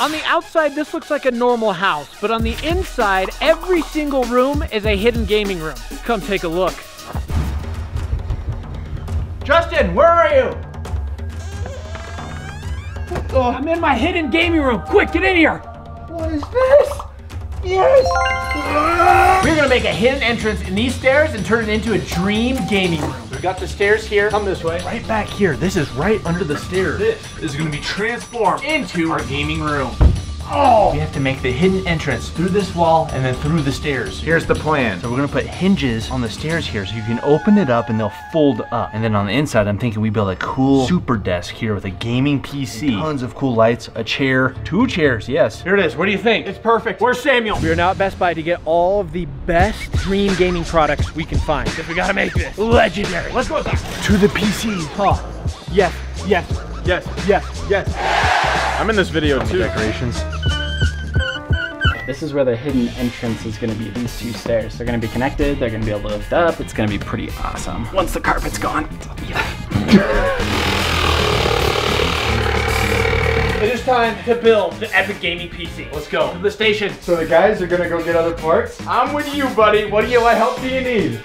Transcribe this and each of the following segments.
On the outside, this looks like a normal house, but on the inside, every single room is a hidden gaming room. Come take a look. Justin, where are you? Oh. I'm in my hidden gaming room. Quick, get in here. What is this? Yes! We're gonna make a hidden entrance in these stairs and turn it into a dream gaming room. We got the stairs here. Come this way. Right back here. This is right under the stairs. This is gonna be transformed into our gaming room. Oh! We have to make the hidden entrance through this wall and then through the stairs. Here's the plan. So we're gonna put hinges on the stairs here so you can open it up and they'll fold up. And then on the inside, I'm thinking we build a cool super desk here with a gaming PC. And tons of cool lights, a chair, 2 chairs, yes. Here it is, what do you think? It's perfect. Where's Samuel? We are now at Best Buy to get all of the best dream gaming products we can find. Because we gotta make this legendary. Let's go to the PC. Oh, yes, yes, yes, yes, yes. I'm in this video too. Decorations. This is where the hidden entrance is gonna be. These 2 stairs, they're gonna be connected, they're gonna be lift up, it's gonna be pretty awesome. Once the carpet's gone, yeah. It is time to build the epic gaming PC. Let's go to the station. So the guys are gonna go get other parts. I'm with you, buddy. What help do you need?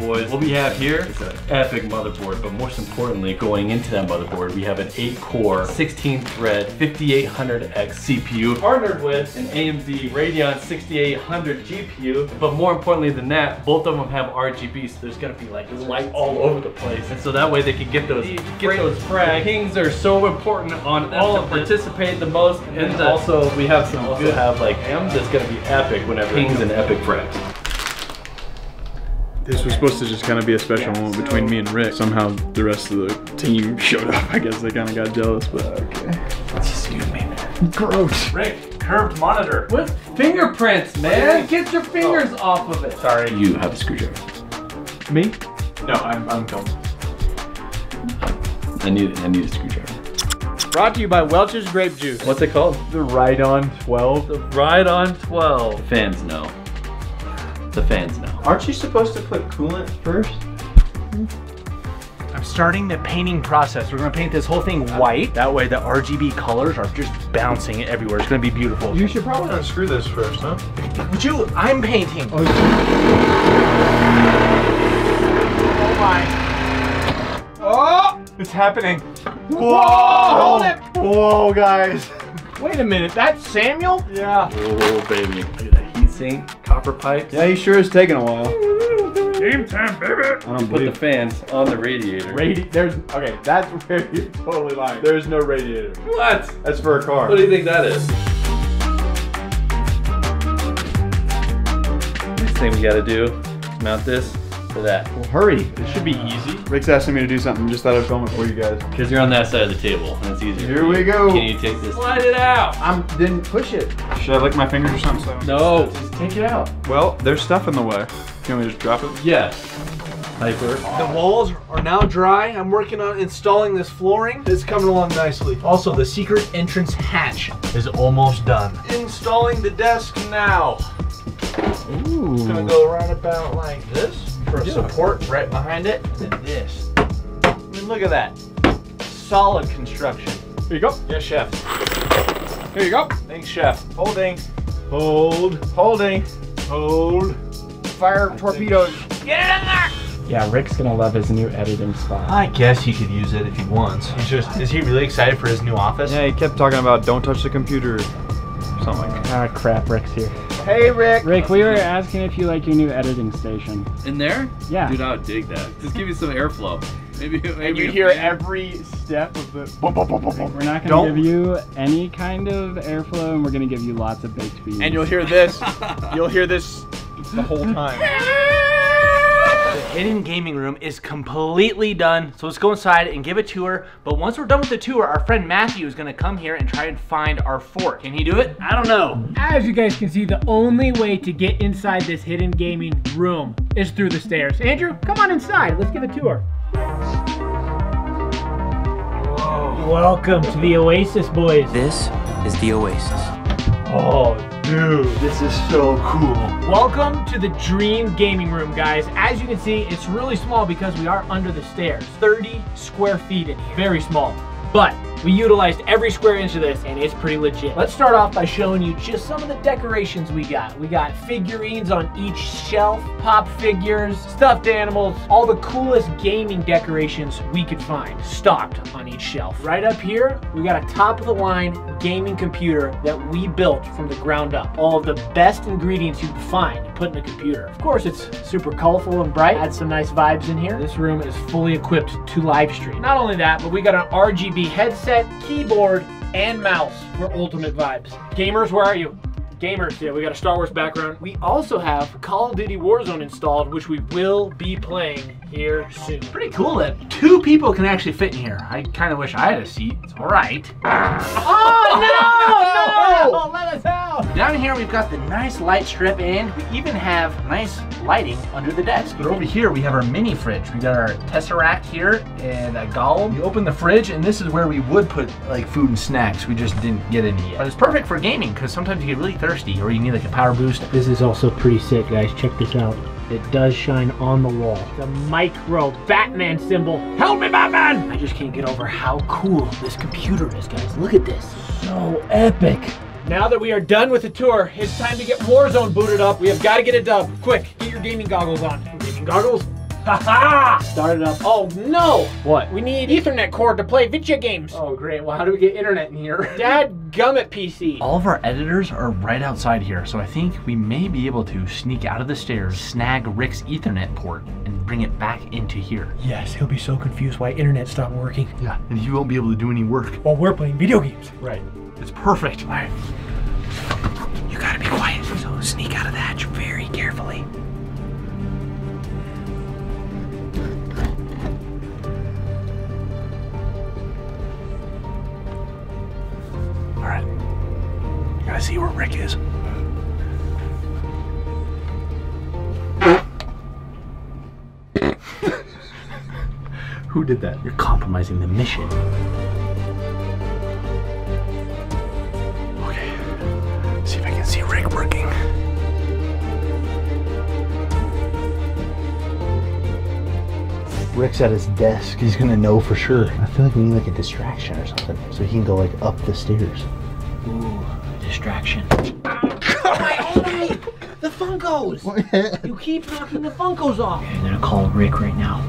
Boys, what we have here is an epic motherboard, but most importantly, going into that motherboard, we have an 8-core, 16-thread, 5800X CPU, partnered with an AMD Radeon 6800 GPU, but more importantly than that, both of them have RGB, so there's gonna be like light all over the place, and so that way they can get those frags. Pings are so important on all of them to participate the most, and also we have some good AMs that's gonna be epic whenever pings and epic frags. This was supposed to just kind of be a special moment between me and Rick. Somehow the rest of the team showed up. I guess they kind of got jealous, but okay. Excuse me, man. Gross. Rick, curved monitor. With fingerprints, man. Get your fingers off of it. Sorry. You have a screwdriver. Me? No, I'm coming. I need a screwdriver. Brought to you by Welch's Grape Juice. What's it called? The Ride-On 12. The Ride-On 12. The fans know. The fans know. Aren't you supposed to put coolant first? I'm starting the painting process. We're gonna paint this whole thing white. That way the RGB colors are just bouncing everywhere. It's gonna be beautiful. You should probably unscrew this first, huh? Would you? I'm painting. Oh my. Oh! It's happening. Whoa! Hold it! Whoa, guys. Wait a minute, that's Samuel? Yeah. Oh, baby. Look at that heat sink. Copper pipes. Yeah, he sure is taking a while. Game time, baby. I don't believe. Put the fans on the radiator. Okay, that's where you're totally lying. There's no radiator. What? That's for a car. What do you think that is? Next thing we gotta do is mount this to that. Well, hurry. It should be easy. Rick's asking me to do something. Just thought I'd film it for you guys. Because you're on that side of the table, and it's easier. Here we go. Can you take this? Slide it out. I didn't push it. Should I lick my fingers or something? So no. Just take it out. Well, there's stuff in the way. Can we just drop it? Yes. Hyper. The walls are now dry. I'm working on installing this flooring. It's coming along nicely. Also, the secret entrance hatch is almost done. Installing the desk now. Ooh. It's gonna go right about like this. For support right behind it, and then this. I mean, look at that. Solid construction. Here you go. Yes, chef. Here you go. Thanks, chef. Holding. Hold. Holding. Hold. Fire torpedoes. Get it in there! Yeah, Rick's gonna love his new editing spot. I guess he could use it if he wants. He's just, is he really excited for his new office? Yeah, he kept talking about don't touch the computer. Something like that. Ah, crap, Rick's here. Hey, Rick. Rick, we were asking if you like your new editing station. In there? Yeah. Dude, I would dig that. Just give me some airflow. Maybe you hear every step of the... We're not going to give you any kind of airflow, and we're going to give you lots of baked beans. And you'll hear this. You'll hear this the whole time. The hidden gaming room is completely done, so let's go inside and give a tour. But once we're done with the tour, our friend Matthew is gonna come here and try and find our fort. Can he do it? I don't know. As you guys can see, the only way to get inside this hidden gaming room is through the stairs. Andrew, come on inside. Let's give a tour. Whoa. Welcome to the Oasis, boys. This is the Oasis. Oh, Dude, this is so cool. Welcome to the dream gaming room, guys. As you can see, it's really small because we are under the stairs. 30 square feet in here. Very small. But we utilized every square inch of this, and it's pretty legit. Let's start off by showing you just some of the decorations we got. We got figurines on each shelf, pop figures, stuffed animals, all the coolest gaming decorations we could find, stocked on each shelf. Right up here, we got a top-of-the-line gaming computer that we built from the ground up. All of the best ingredients you can find and put in a computer. Of course, it's super colorful and bright. Adds some nice vibes in here. This room is fully equipped to live stream. Not only that, but we got an RGB headset, keyboard, and mouse for ultimate vibes. Gamers, where are you? Gamers, yeah, we got a Star Wars background. We also have Call of Duty Warzone installed, which we will be playing here soon. Pretty cool that two people can actually fit in here. I kind of wish I had a seat. It's all right. Oh, no! No! Let us out! Down here, we've got the nice light strip, and we even have nice lighting under the desk. But over here, we have our mini fridge. We got our Tesseract here and a Golem. You open the fridge, and this is where we would put like food and snacks. We just didn't get any yet. But it's perfect for gaming, because sometimes you get really thirsty, or you need like a power boost. This is also pretty sick, guys. Check this out. It does shine on the wall. The micro Batman symbol. Help me, Batman! I just can't get over how cool this computer is, guys. Look at this. So epic. Now that we are done with the tour, it's time to get Warzone booted up. We have got to get a dub. Quick, get your gaming goggles on. Gaming goggles? Ha-ha! Start it up. Oh, no! What? We need Ethernet cord to play video games. Oh, great. Well, how do we get internet in here? Dad gummit PC. All of our editors are right outside here, so I think we may be able to sneak out of the stairs, snag Rick's Ethernet port, and bring it back into here. Yes, he'll be so confused why internet stopped working. Yeah, and he won't be able to do any work while we're playing video games. Right. It's perfect. All right. You gotta be quiet, so sneak out of the hatch very carefully. Alright. You gotta see where Rick is. Who did that? You're compromising the mission. Okay. See if I can see Rick working. Rick's at his desk. He's gonna know for sure. I feel like we need like a distraction or something, so he can go like up the stairs. Ooh, distraction. The Funkos! What? You keep knocking the Funkos off. Okay, I'm gonna call Rick right now.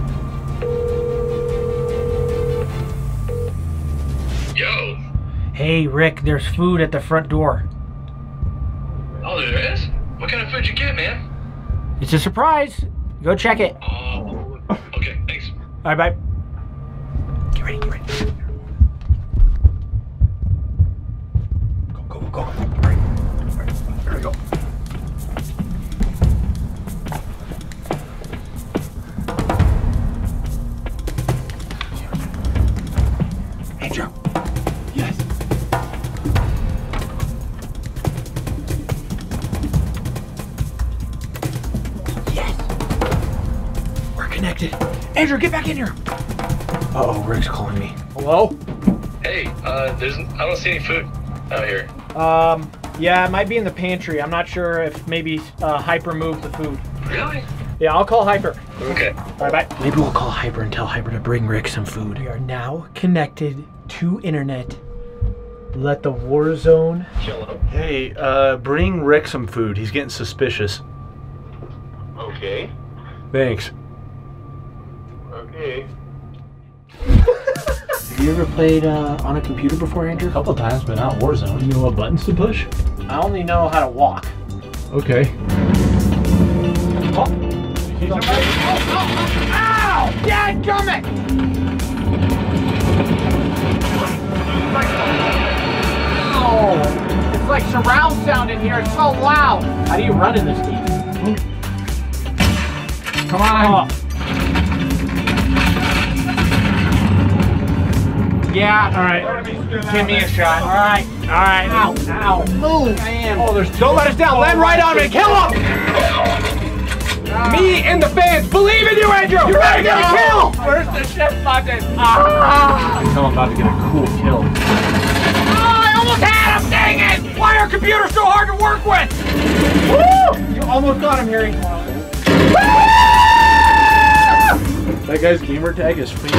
Yo. Hey Rick, there's food at the front door. Oh, there is? What kind of food you get, man? It's a surprise. Go check it. Okay, thanks. All right, bye. Get ready, get ready. Go, go, go, go. Hurry, hurry, hurry, go. Hey, Joe. Yes. Yes. We're connected. Andrew, get back in here! Uh-oh, Rick's calling me. Hello? Hey, I don't see any food out here. Yeah, it might be in the pantry. I'm not sure if maybe Hyper moved the food. Really? Yeah, I'll call Hyper. Okay. All right, bye. Maybe we'll call Hyper and tell Hyper to bring Rick some food. We are now connected to internet. Let the Warzone chill up. Hey, bring Rick some food. He's getting suspicious. Okay. Thanks. Hey. Have you ever played on a computer before, Andrew? A couple times, but not Warzone. Do you know what buttons to push? I only know how to walk. Okay. Oh! He's alright. Oh, oh, oh. Ow! Dadgummit! Ow! It's like surround sound in here. It's so loud. How do you run in this game? Come on! Oh. Yeah, alright. Give me a shot. Alright, alright. Ow, ow. Move. I am. Oh, there's don't let us down. Land right on me. Kill him! Me and the fans believe in you, Andrew! You're ready to get a kill! Where's the chef bucket? I know I'm about to get a cool kill. Oh, I almost had him! Dang it! Why are computer's so hard to work with! Woo! You almost got him, Harry. That guy's gamer tag is free.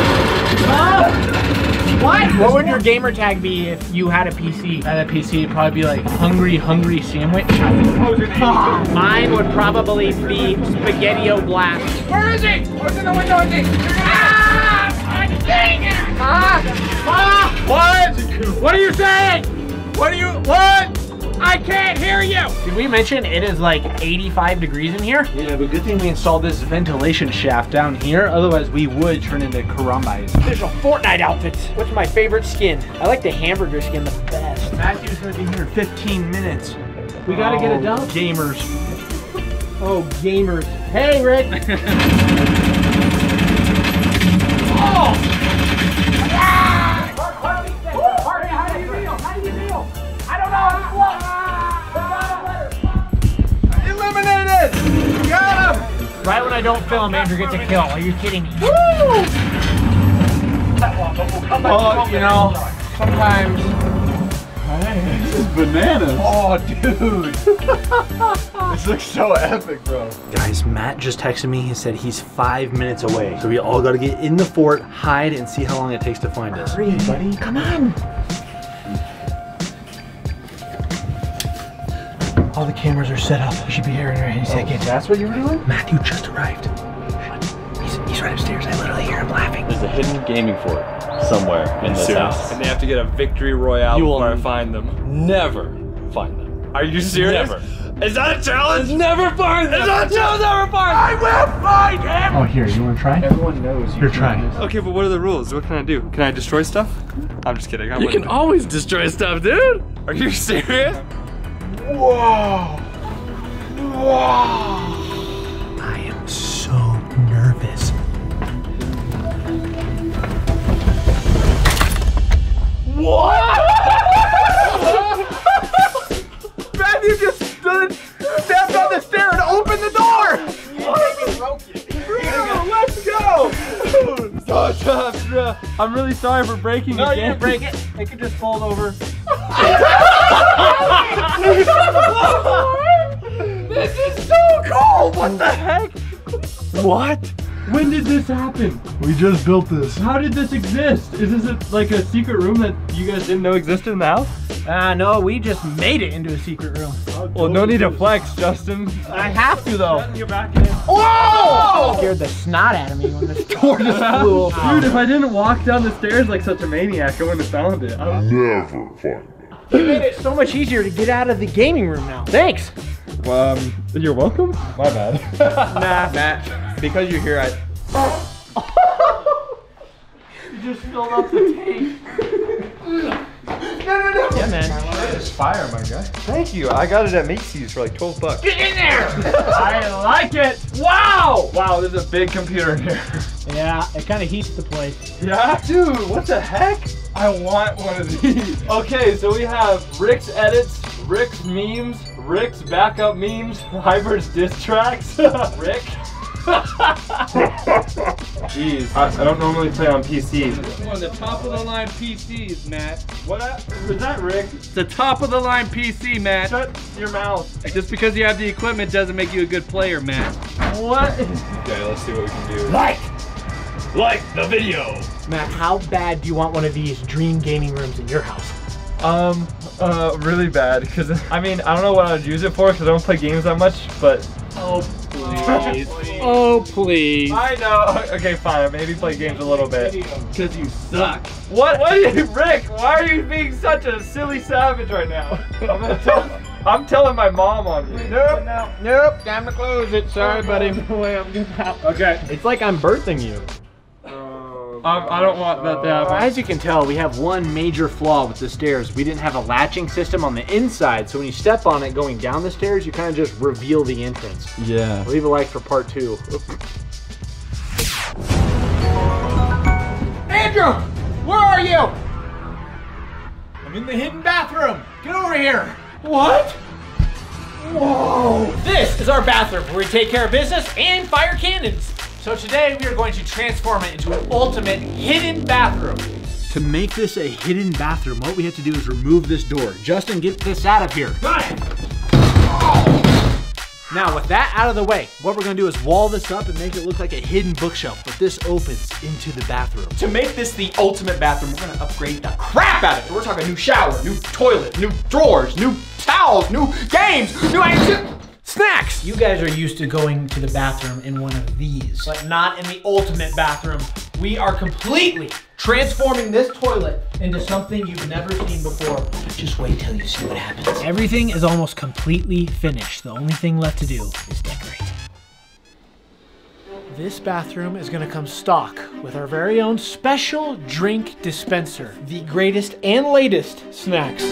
What? What would your gamer tag be if you had a PC? I had a PC, it'd probably be like Hungry Hungry Sandwich. Mine would probably be Spaghetti-O Blast. Where is he? Open the window and dang it! What? What are you saying? What are you? What? I can't hear you! Did we mention it is like 85 degrees in here? Yeah, but good thing we installed this ventilation shaft down here, otherwise we would turn into karambas. There's a Fortnite outfit. What's my favorite skin? I like the hamburger skin the best. Matthew's gonna be here in 15 minutes. We gotta get it done. Gamers. Oh, gamers. Hey, Rick! Oh! Right when I don't film, Andrew gets a kill. Are you kidding me? Woo! Well, you know, sometimes... This is bananas. Oh, dude. This looks so epic, bro. Guys, Matt just texted me. He said he's 5 minutes away. So we all got to get in the fort, hide, and see how long it takes to find us. Hurry, buddy. Come on. All the cameras are set up. You should be here in any second. That's what you were doing? Matthew just arrived. He's right upstairs. I literally hear him laughing. There's a hidden gaming fort somewhere in this house. And they have to get a victory royale before I find them. Never find them. Are you serious? Never. Is that a challenge? Never find them. Is that a challenge? Never find them. I will find him. Oh, here. You want to try? Everyone knows you're trying. Okay, but what are the rules? What can I do? Can I destroy stuff? I'm just kidding. You can always destroy stuff, dude. Are you serious? Whoa! Whoa! I am so nervous. What? Matthew just stood, stepped on the stair, and opened the door. What? Bro, let's go! I'm really sorry for breaking it. No, you didn't break it. It could just fold over. This is so cool! What the heck? What? When did this happen? We just built this. How did this exist? Is this like a secret room that you guys didn't know existed in the house? No, we just made it into a secret room. Well, no need to flex, Justin. I have to, though. Whoa! Scared the snot out of me when this door just flew open. Dude, if I didn't walk down the stairs like such a maniac, I wouldn't have found it. I never find it. You made it so much easier to get out of the gaming room now. Thanks. You're welcome. My bad. Nah. Matt, because you're here, You just filled up the tank. No. Yeah, man. That is fire, my guy. Thank you. I got it at Macy's for like 12 bucks. Get in there! I like it. Wow! Wow, there's a big computer in here. Yeah, it kind of heats the place. Yeah? Dude, what the heck? I want one of these. Okay, so we have Rick's edits, Rick's memes, Rick's backup memes, Hyper's diss tracks, Rick. Jeez, I don't normally play on PCs. This one, the top of the line PCs, Matt. What is that, Rick? The top of the line PC, Matt. Shut your mouth. Just because you have the equipment doesn't make you a good player, Matt. What? Okay, let's see what we can do. Like the video. Matt, how bad do you want one of these dream gaming rooms in your house? Really bad. Cause I mean, I don't know what I'd use it for. Cause I don't play games that much. But please. Oh, please. I know. Okay, fine. Maybe play games a little bit. Because you suck. What? What are you, Rick? Why are you being such a silly savage right now? I'm telling my mom on you. Nope. Nope. Time to close it. Sorry, buddy. Okay. It's like I'm birthing you. I don't want that to happen. As you can tell, we have one major flaw with the stairs. We didn't have a latching system on the inside, so when you step on it going down the stairs, you kind of just reveal the entrance. Yeah. Leave a like for part 2. Andrew, where are you? I'm in the hidden bathroom. Get over here. What? Whoa. This is our bathroom where we take care of business and fire cannons. So today we are going to transform it into an ultimate hidden bathroom. To make this a hidden bathroom, what we have to do is remove this door. Justin, get this out of here. Got it! Now, with that out of the way, what we're gonna do is wall this up and make it look like a hidden bookshelf, but this opens into the bathroom. To make this the ultimate bathroom, we're gonna upgrade the crap out of it. We're talking new shower, new toilet, new drawers, new towels, new games, new snacks. You guys are used to going to the bathroom in one of these, but not in the ultimate bathroom. We are completely transforming this toilet into something you've never seen before. Just wait till you see what happens. Everything is almost completely finished. The only thing left to do is decorate. This bathroom is gonna come stock with our very own special drink dispenser. The greatest and latest snacks.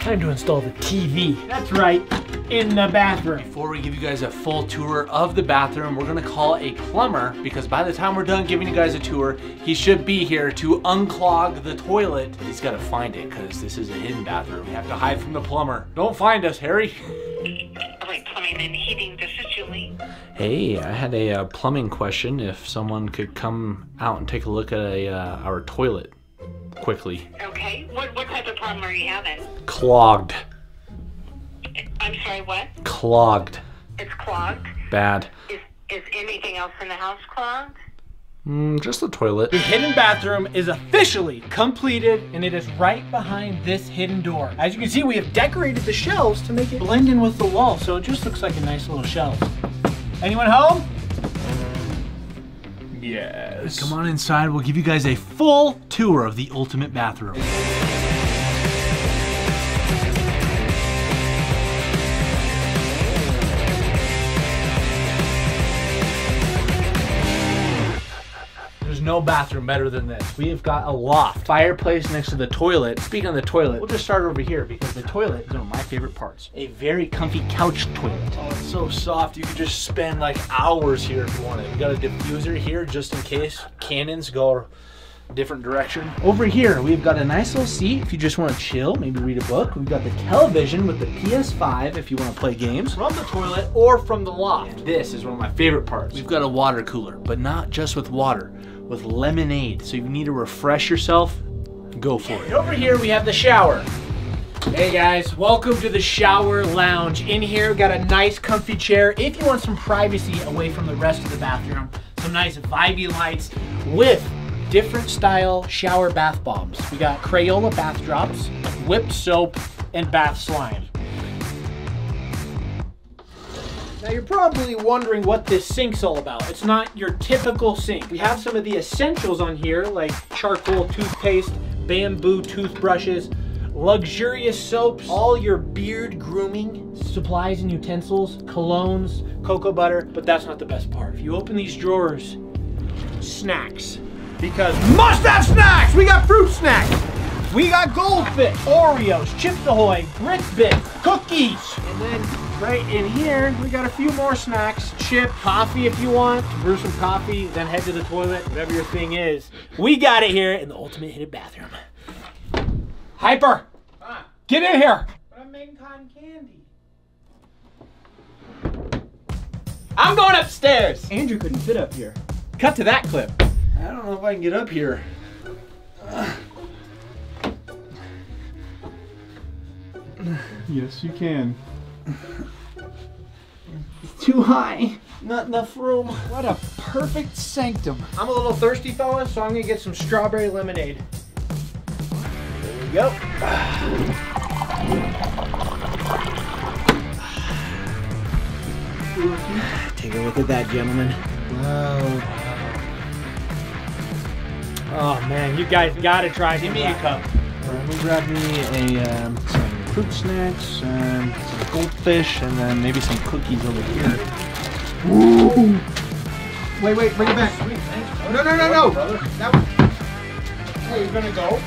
Time to install the TV. That's right. In the bathroom. Before we give you guys a full tour of the bathroom, we're gonna call a plumber because by the time we're done giving you guys a tour, he should be here to unclog the toilet. He's gotta find it because this is a hidden bathroom. We have to hide from the plumber. Don't find us, Harry. Like plumbing and heating, this is Julie. Hey, I had a plumbing question. If someone could come out and take a look at our toilet quickly. Okay, what type of problem are you having? Clogged. I'm sorry, what? Clogged. It's clogged? Bad. Is anything else in the house clogged? Just the toilet. The hidden bathroom is officially completed, and it is right behind this hidden door. As you can see, we have decorated the shelves to make it blend in with the wall, so it just looks like a nice little shelf. Anyone home? Yes. Come on inside. We'll give you guys a full tour of the ultimate bathroom. No bathroom better than this. We have got a loft, fireplace next to the toilet. Speaking of the toilet, we'll just start over here because the toilet is one of my favorite parts. A very comfy couch toilet. Oh, it's so soft. You could just spend like hours here if you wanted. We got a diffuser here just in case cannons go a different direction. Over here, we've got a nice little seat if you just want to chill, maybe read a book. We've got the television with the PS5 if you want to play games from the toilet or from the loft. And this is one of my favorite parts. We've got a water cooler, but not just with water. With lemonade, so you need to refresh yourself, go for it. And over here we have the shower. Hey guys, welcome to the shower lounge. In here, got a nice comfy chair. If you want some privacy away from the rest of the bathroom, some nice vibey lights with different style shower bath bombs. We got Crayola bath drops, whipped soap, and bath slime. Now you're probably wondering what this sink's all about. It's not your typical sink. We have some of the essentials on here like charcoal toothpaste, bamboo toothbrushes, luxurious soaps, all your beard grooming supplies and utensils, colognes, cocoa butter, but that's not the best part. If you open these drawers, snacks, because must have snacks! We got fruit snacks! We got Goldfish, Oreos, Chips Ahoy, Brick Bit, cookies, and then right in here, we got a few more snacks. Chip, coffee if you want. Brew some coffee, then head to the toilet, whatever your thing is. We got it here in the ultimate hidden bathroom. Hyper, get in here. But I'm making cotton candy. I'm going upstairs. Andrew couldn't fit up here. Cut to that clip. I don't know if I can get up here. Yes, you can. It's too high. Not enough room. What a perfect sanctum. I'm a little thirsty, fellas, so I'm gonna get some strawberry lemonade. There we go. Take a look at that, gentlemen. Whoa. Oh man, you guys gotta try. Give me a cup. I'm gonna grab me a fruit snacks and some Goldfish and then maybe some cookies over here. Ooh. Wait, bring it back. Sweet, thanks, brother. No. Brother. Hey, you're gonna go?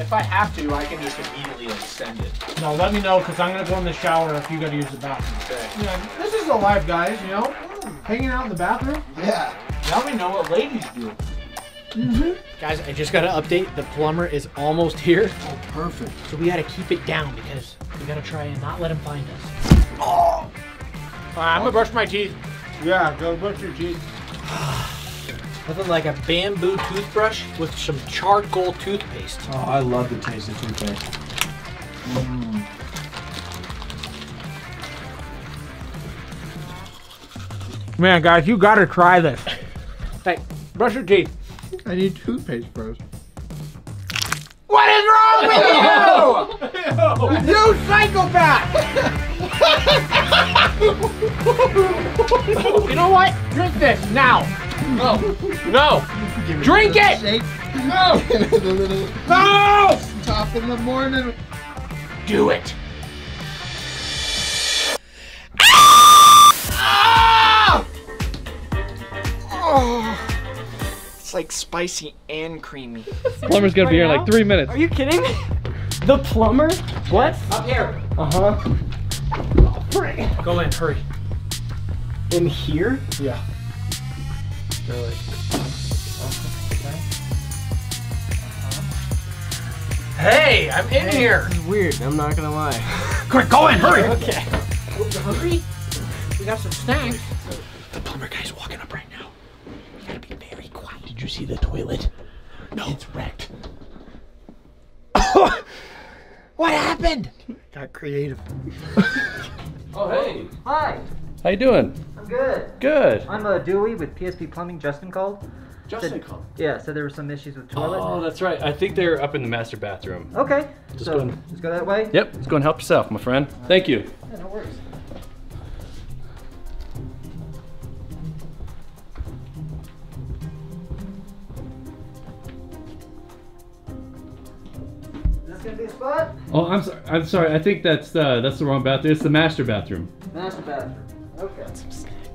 If I have to, I can just immediately extend it. No, let me know because I'm gonna go in the shower if you gotta use the bathroom. Okay. Yeah, this is alive, guys, you know? Hanging out in the bathroom? Yeah. Now we know what ladies do. Mm-hmm. Guys, I just got an update. The plumber is almost here. Oh, perfect. So we got to keep it down because we got to try and not let him find us. Oh! I'm going to brush my teeth. Yeah, go brush your teeth. Nothing like a bamboo toothbrush with some charcoal toothpaste. Oh, I love the taste of toothpaste. Mm. Man, guys, you gotta try this. Hey, brush your teeth. I need toothpaste, bros. What is wrong with you? You psychopath! You know what? Drink this now. No. No. Drink it! Shake. No! No! Top in the morning. Do it. Ah! Oh. It's like spicy and creamy. Plumber's gonna be here in like 3 minutes. Are you kidding me? The plumber? What? Up here. Uh-huh. Oh, go in, hurry. In here? Yeah. They're like, okay. Uh-huh. Hey, I'm in here. This is weird, I'm not gonna lie. Quick, go in, hurry. Okay. Hurry? We got some snacks. The plumber guy's walking up right now. We gotta be very quiet. Did you see the toilet? No. It's wrecked. What happened? Got creative. Oh, hey. Hi. How you doing? I'm good. Good. I'm Dewey with PSP Plumbing. Justin called. Justin called? Yeah, said there were some issues with toilet. Oh, that's right. I think they're up in the master bathroom. Okay. Just go that way? Yep. Just go and help yourself, my friend. Thank you. Yeah, no worries. Spot? Oh, I'm sorry. I'm sorry. I think that's the wrong bathroom. It's the master bathroom. Master bathroom. Okay. Got some snacks.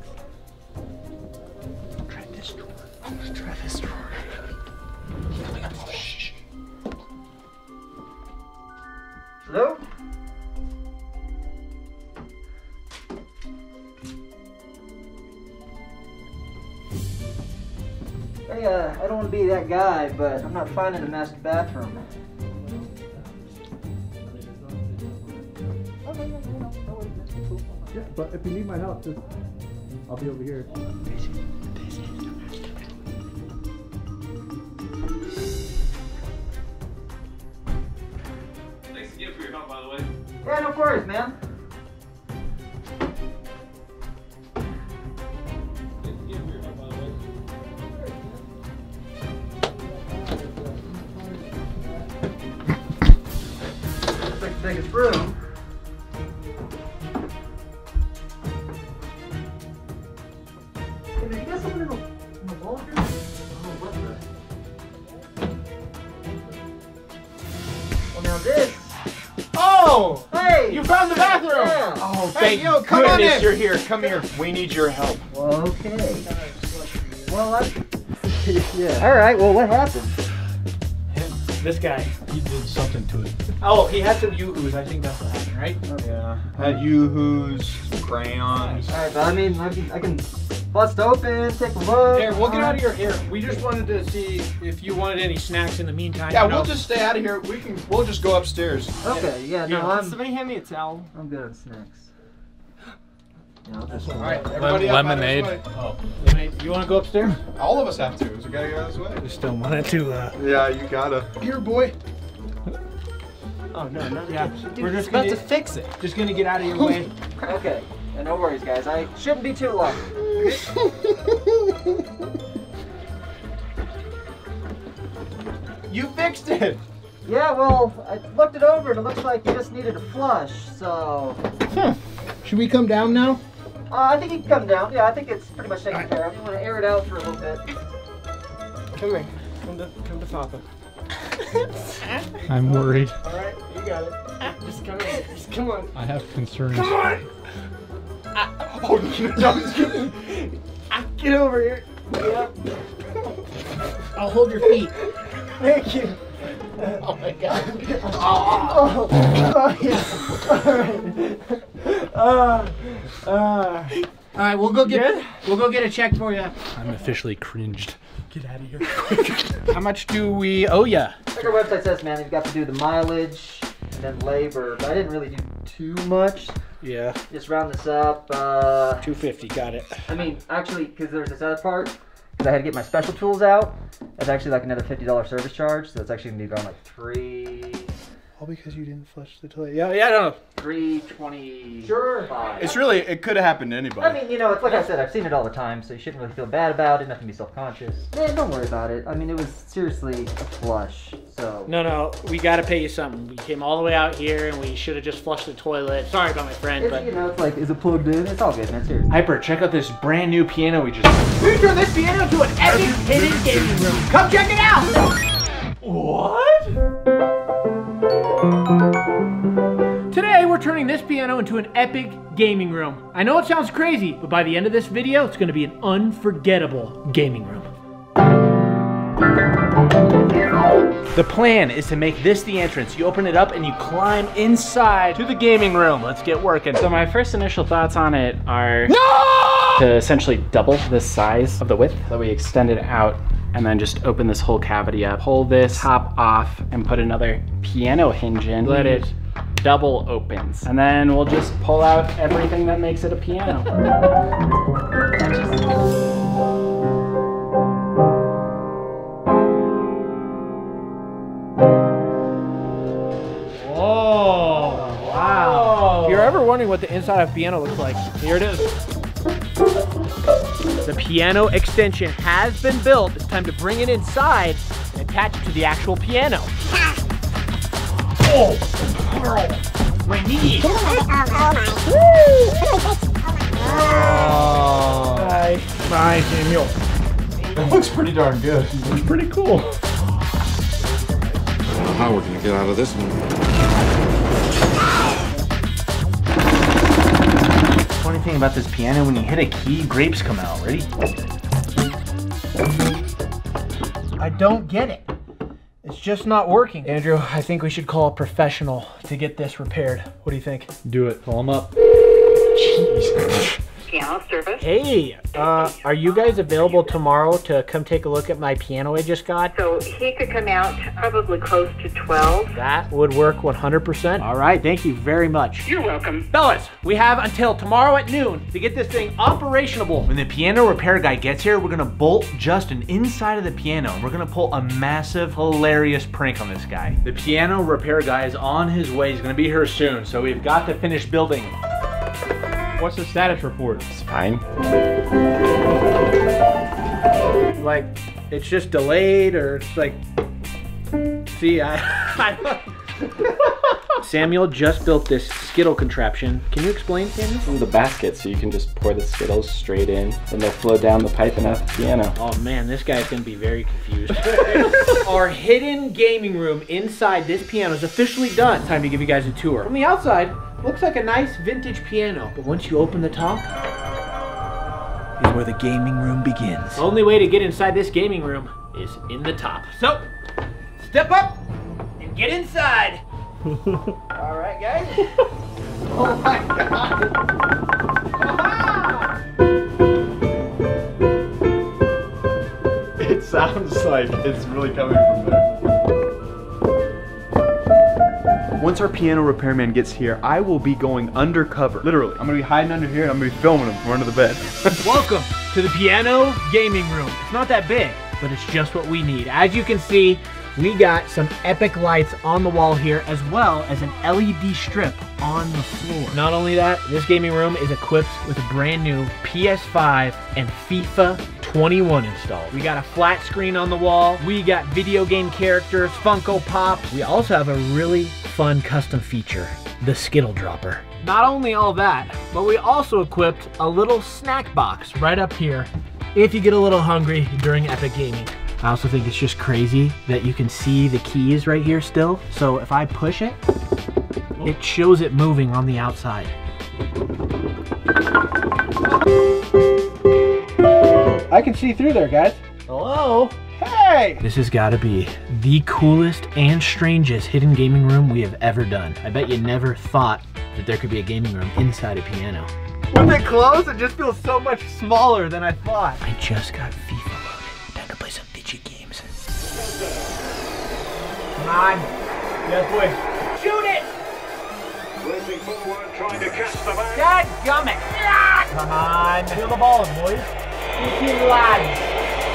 Try this drawer. Try this drawer. Oh, shh. Hello? Hey, I don't want to be that guy, but I'm not finding the master bathroom. Yeah, but if you need my help, just I'll be over here. Thanks again for your help, by the way. Yeah, no worries, man. Thanks again for your help, by the way. Looks like the biggest room. Thank yo, come goodness on you're here. Come here. We need your help. Well, okay. Well, yeah. All right. Well, what happened? This guy, he did something to it. Oh, he had some yoo-hoos. I think that's what happened, right? Oh. Yeah. Had yoo-hoos, crayons. All right, but I mean, I can bust open, take a look. Here, we'll get out of your hair. We just wanted to see if you wanted any snacks in the meantime. Yeah, we'll just stay out of here. We'll just go upstairs. Okay. Yeah. No, somebody hand me a towel. I'm good on snacks. No, all right, everybody lemonade. Oh, lemonade. You want to go upstairs? All of us have to. So we gotta go this way. We still wanted to. Yeah, you gotta. Here, boy. Oh no, no. Yeah, dude, we're just about to fix it. Just gonna get out of your way. Okay. Yeah, no worries, guys. I shouldn't be too long. You fixed it. Yeah. Well, I looked it over, and it looks like you just needed a flush. So. Should we come down now? I think you can come down. Yeah, I think it's pretty much taken care of. You want to air it out for a little bit. Come here. Come to Papa. I'm worried. All right, you got it. Just come in. Just come on. I have concerns. Come on! Oh, no, I'm just kidding. Get over here. Yep. I'll hold your feet. Thank you. Oh my God. Oh, oh yeah. Alright. Alright, we'll go get it checked for you. I'm officially cringed. Get out of here. How much do we owe ya? Like our website says, man, you've got to do the mileage and then labor, but I didn't really do too much. Yeah. Just round this up. $250, got it. I mean, actually, because there's this other part. because I had to get my special tools out. That's actually like another $50 service charge, so that's actually gonna be around like $3. All because you didn't flush the toilet. Yeah, yeah, I don't know. $3.25. Sure. It's really, it could have happened to anybody. I mean, you know, it's like I said, I've seen it all the time, so you shouldn't really feel bad about it. Nothing to be self-conscious. Man, don't worry about it. I mean, it was seriously a flush, so. No, no, we got to pay you something. We came all the way out here, and we should have just flushed the toilet. Sorry about my friend, it's, but. You know, it's like, is it plugged in? It's all good, man, seriously. Hyper, check out this brand new piano we just. We turned this piano to an epic hidden gaming room. Come check it out! What? Today, we're turning this piano into an epic gaming room. I know it sounds crazy, but by the end of this video, it's gonna be an unforgettable gaming room. The plan is to make this the entrance. You open it up and you climb inside to the gaming room. Let's get working. So my first initial thoughts on it are to essentially double the size of the width, so we extend it out and then just open this whole cavity up, pull this top off and put another piano hinge in, let it double opens. And then we'll just pull out everything that makes it a piano. Whoa, wow. If you're ever wondering what the inside of a piano looks like, here it is. The piano extension has been built. It's time to bring it inside and attach it to the actual piano. Oh, girl. My knees. Oh, my. Bye, Samuel. That looks pretty darn good. It looks pretty cool. I don't know how we're going to get out of this one. Funny thing about this piano, when you hit a key, grapes come out. Ready? I don't get it. It's just not working. Andrew, I think we should call a professional to get this repaired. What do you think? Do it. Call him up. Jeez. Piano service. Hey, are you guys available tomorrow to come take a look at my piano I just got? So he could come out probably close to 12. That would work 100%. All right, thank you very much. You're welcome. Fellas, we have until tomorrow at noon to get this thing operational. When the piano repair guy gets here, we're gonna bolt Justin inside of the piano and we're gonna pull a massive, hilarious prank on this guy. The piano repair guy is on his way. He's gonna be here soon, so we've got to finish building. What's the status report? It's fine. Like, it's just delayed, or it's like, see, Samuel just built this Skittle contraption. Can you explain, Samuel? From the basket, so you can just pour the Skittles straight in, and they'll flow down the pipe and out the piano. Oh man, this guy's gonna be very confused. Our hidden gaming room inside this piano is officially done. Time to give you guys a tour. From the outside, looks like a nice vintage piano, but once you open the top, is where the gaming room begins. The only way to get inside this gaming room is in the top. So, step up and get inside. All right, guys. Oh my God. It sounds like it's really coming from there. Once our piano repairman gets here, I will be going undercover. Literally, I'm gonna be hiding under here and I'm gonna be filming him from under the bed. Welcome to the piano gaming room. It's not that big, but it's just what we need. As you can see, we got some epic lights on the wall here, as well as an LED strip on the floor. Not only that, this gaming room is equipped with a brand new PS5 and FIFA 21 installed. We got a flat screen on the wall. We got video game characters, Funko Pops. We also have a really fun custom feature, the Skittle Dropper. Not only all that, but we also equipped a little snack box right up here if you get a little hungry during epic gaming. I also think it's just crazy that you can see the keys right here still. So if I push it, it shows it moving on the outside. I can see through there, guys. Hello? Hey! This has got to be the coolest and strangest hidden gaming room we have ever done. I bet you never thought that there could be a gaming room inside a piano. When it closed, it just feels so much smaller than I thought. I just got FIFA loaded. Time to play some digi games. Come on. Yes, boy. Shoot it! Racing forward, trying to catch the ball. God gummit! Come on. Feel the ball, boys. You lads.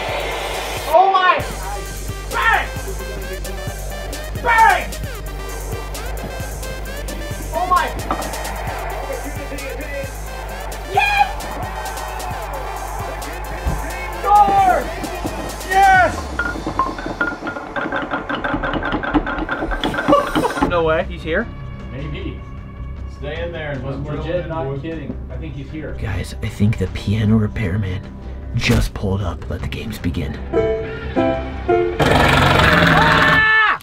no way. He's here? Maybe. Stay in there. I'm legit not kidding. I think he's here. Guys, I think the piano repairman just pulled up. Let the games begin. Ah!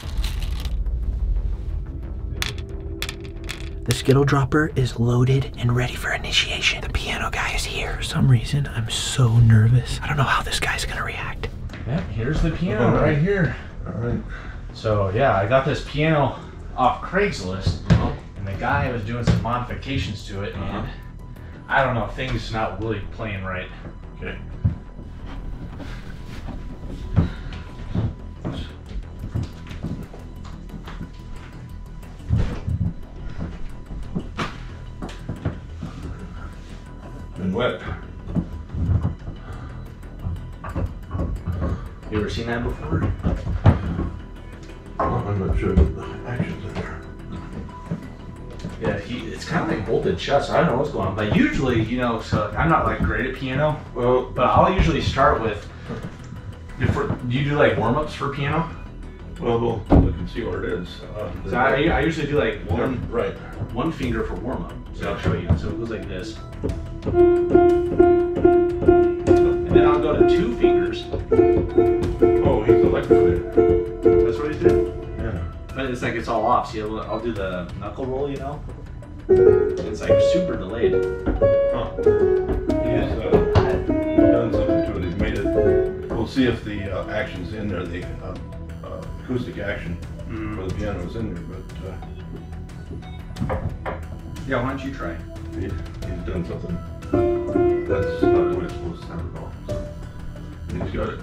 The Skittle Dropper is loaded and ready for initiation. The piano guy is here. For some reason, I'm so nervous. I don't know how this guy's gonna react. Yep, here's the piano right here. All right. So yeah, I got this piano off Craigslist, and the guy was doing some modifications to it, and I don't know, things not really playing right. Okay. Been wet. You ever seen that before? I'm not sure what the actions in there. Yeah, it's kind of like bolted shut, so I don't know what's going on. But usually, you know, so I'm not like great at piano, but I'll usually start with, do you do like warm-ups for piano? Well, we can see where it is. So I usually do like one finger for warm-up, so I'll show you. So it goes like this. And then I'll go to two fingers. Oh, he's electric. That's what he's doing. Yeah. But it's like it's all off. See, I'll do the knuckle roll, you know? It's like super delayed. Huh. Yeah. He's done something to it. He's made it. We'll see if the action's in there, the acoustic action for the piano is in there. But yeah, why don't you try? He's done something. That's not the way it's supposed to sound at all. So. And he's got it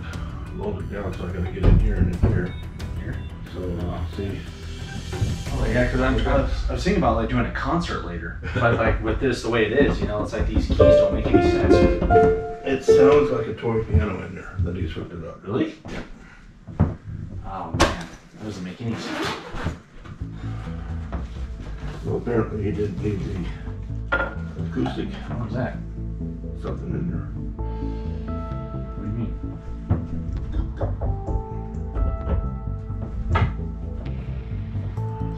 loaded down, so I gotta get in here and in here. So, see. Oh yeah, because I was thinking about like doing a concert later, but like with this the way it is, you know, it's like these keys don't make any sense. It sounds like a toy piano in there that he's hooked it up. Really? Yeah. Oh man, that doesn't make any sense. Well, apparently he didn't need the acoustic. What was that? Something in there. What do you mean?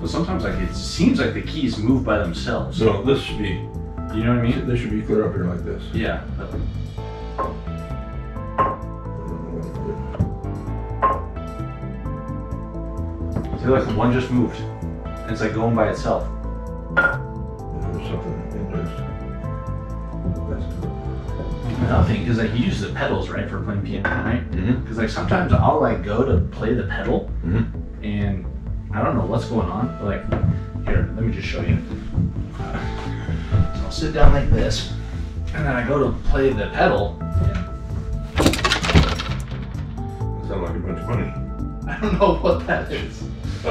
Sometimes like it seems like the keys move by themselves. So this should be, you know what I mean? This should be clear up here like this. Yeah. See, like the one just moved. And it's like going by itself. There's something in there. Nothing, because like you use the pedals right for playing piano, right? Mm-hmm. Because like sometimes I'll like go to play the pedal and I don't know what's going on, but like, here, let me just show you. So I'll sit down like this, and then I go to play the pedal. That sounds like a bunch of money. I don't know what that is. I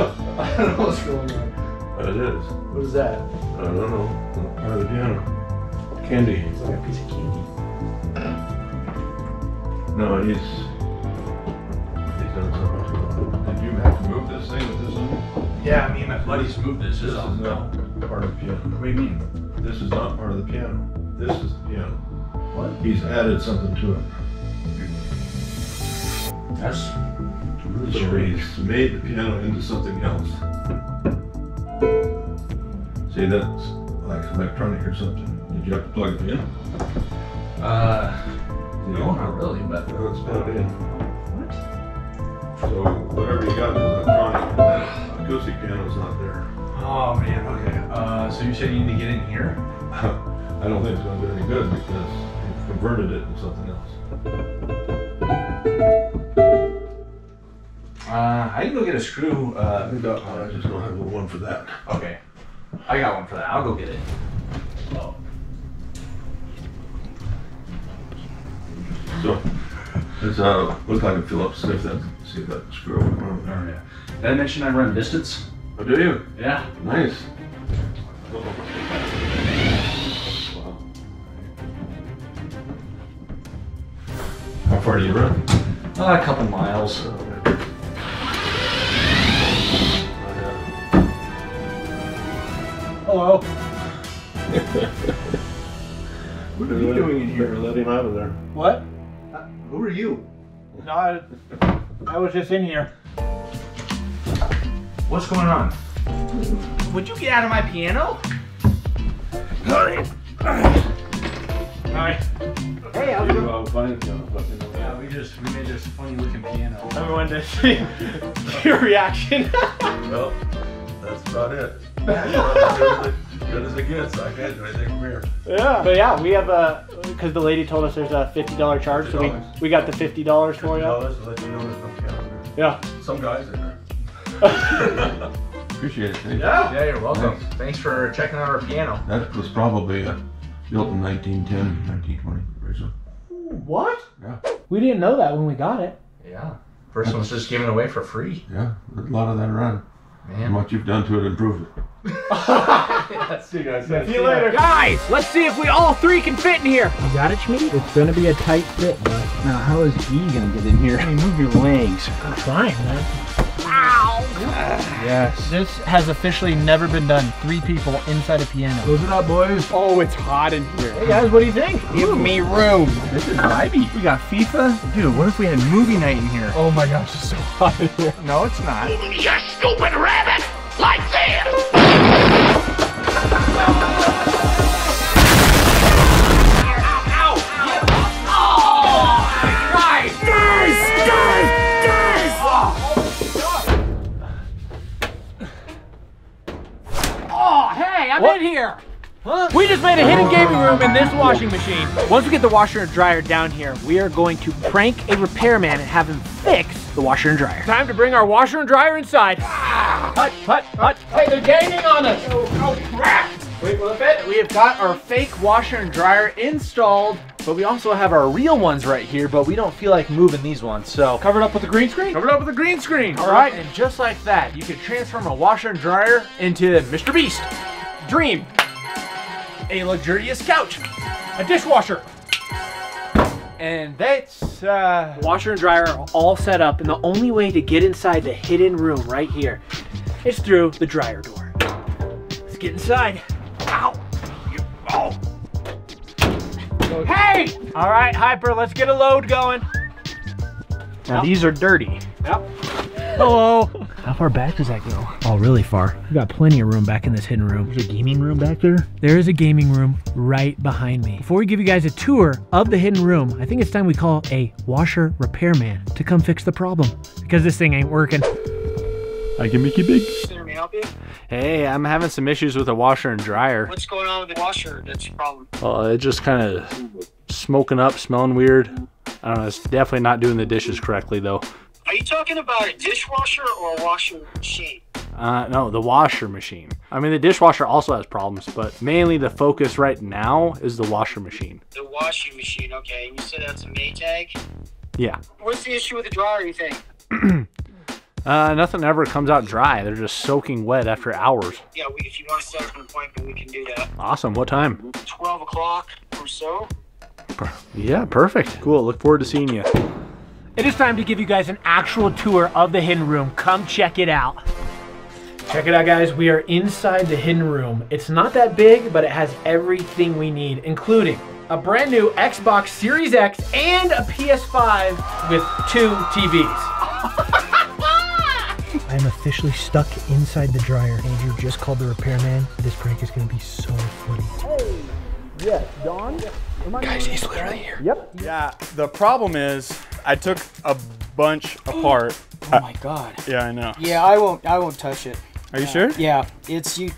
don't know what's going on. What it is. What is that? I don't know. Part of the piano. Candy. It's like a piece of candy. No, it is. Yeah, I mean, my buddies moved this. This is not part of the piano. What do you mean? This is not part of the piano. This is the piano. What? He's added something to it. That's really strange. He's made the piano into something else. See, that's like electronic or something. Did you have to plug it in? No, not really, but... No, it's plugged in. What? So, whatever you got is electronic. Acoustic piano's not there. Oh man, okay. So you said you need to get in here? I don't think it's going to do any good because you've converted it to something else. I can go get a screw. I just don't have one for that. Okay. I got one for that. I'll go get it. Oh. So, it's looks like a Phillips. See if that screw will come over there. Yeah. Did I mention I run distance? Oh, do you? Yeah. Nice. Wow. How far do you run? A couple miles. Hello. What are you doing in here? Let him out of there. What? Who are you? No, I was just in here. What's going on? Would you get out of my piano? Alright. Hey, how's it going? Yeah, we made this funny looking piano. Everyone to see your reaction. Well, that's about it. Good as it gets. I can't do anything from here. Yeah. But yeah, we have a, because the lady told us there's a $50 charge, so we got the $50 for you. $50 to let you know there's no calendar. Yeah. Some guys in there. Appreciate it. Thank you. Yeah, you're welcome. Thanks. Thanks for checking out our piano. That was probably built in 1910, 1920. What? Yeah. We didn't know that when we got it. Yeah. First one's just given away for free. Yeah, a lot of that around. Man. And what you've done to it improved it. See you guys. See you later. Guys, let's see if we all three can fit in here. You got it, Schmitty? It's going to be a tight fit, but now how is he going to get in here? I mean, move your legs. I'm trying, man. Ow! Yes. This has officially never been done. Three people inside a piano. Close it up, boys. Oh, it's hot in here. Hey, guys, what do you think? Give me room. This is vibey. We got FIFA. Dude, what if we had movie night in here? Oh my gosh, it's so hot in here. No, it's not. You stupid rabbit! Like this! I'm in here. Huh? We just made a hidden gaming room in this washing machine. Once we get the washer and dryer down here, we are going to prank a repairman and have him fix the washer and dryer. Time to bring our washer and dryer inside. Hut, hut, hut. Hey, they're gaining on us. Oh, crap. Wait, will it fit? We have got our fake washer and dryer installed, but we also have our real ones right here, but we don't feel like moving these ones, so cover it up with a green screen. Cover it up with a green screen. All right, and just like that, you can transform a washer and dryer into Mr. Beast. Dream, a luxurious couch, a dishwasher, and that's washer and dryer are all set up, and the only way to get inside the hidden room right here is through the dryer door. Let's get inside. Ow! Oh! Hey! All right, Hyper, let's get a load going. Now these are dirty. Yep. Hello. How far back does that go? Oh, really far. We've got plenty of room back in this hidden room. There's a gaming room back there? There is a gaming room right behind me. Before we give you guys a tour of the hidden room, I think it's time we call a washer repairman to come fix the problem because this thing ain't working. I can make you big. Can I help you? Hey, I'm having some issues with the washer and dryer. What's going on with the washer? That's your problem. Oh, it just kind of smoking up, smelling weird. I don't know, it's definitely not doing the dishes correctly though. Are you talking about a dishwasher or a washer machine? No, the washer machine. I mean, the dishwasher also has problems, but mainly the focus right now is the washer machine. The washing machine, okay. You said that's a Maytag? Yeah. What's the issue with the dryer, you think? Nothing ever comes out dry. They're just soaking wet after hours. Yeah, if you want to set up an appointment, we can do that. Awesome. What time? 12 o'clock or so. Yeah, perfect. Cool. Look forward to seeing you. It is time to give you guys an actual tour of the hidden room. Come check it out. Check it out, guys. We are inside the hidden room. It's not that big, but it has everything we need, including a brand new Xbox Series X and a PS5 with 2 TVs. I'm officially stuck inside the dryer. Andrew just called the repairman. This prank is going to be so funny. Hey, yes, Don. Guys, he's literally here. Yep. Yeah, the problem is I took a bunch apart. Oh my God. Yeah, I know. Yeah, I won't touch it. Are you sure? Yeah, it's you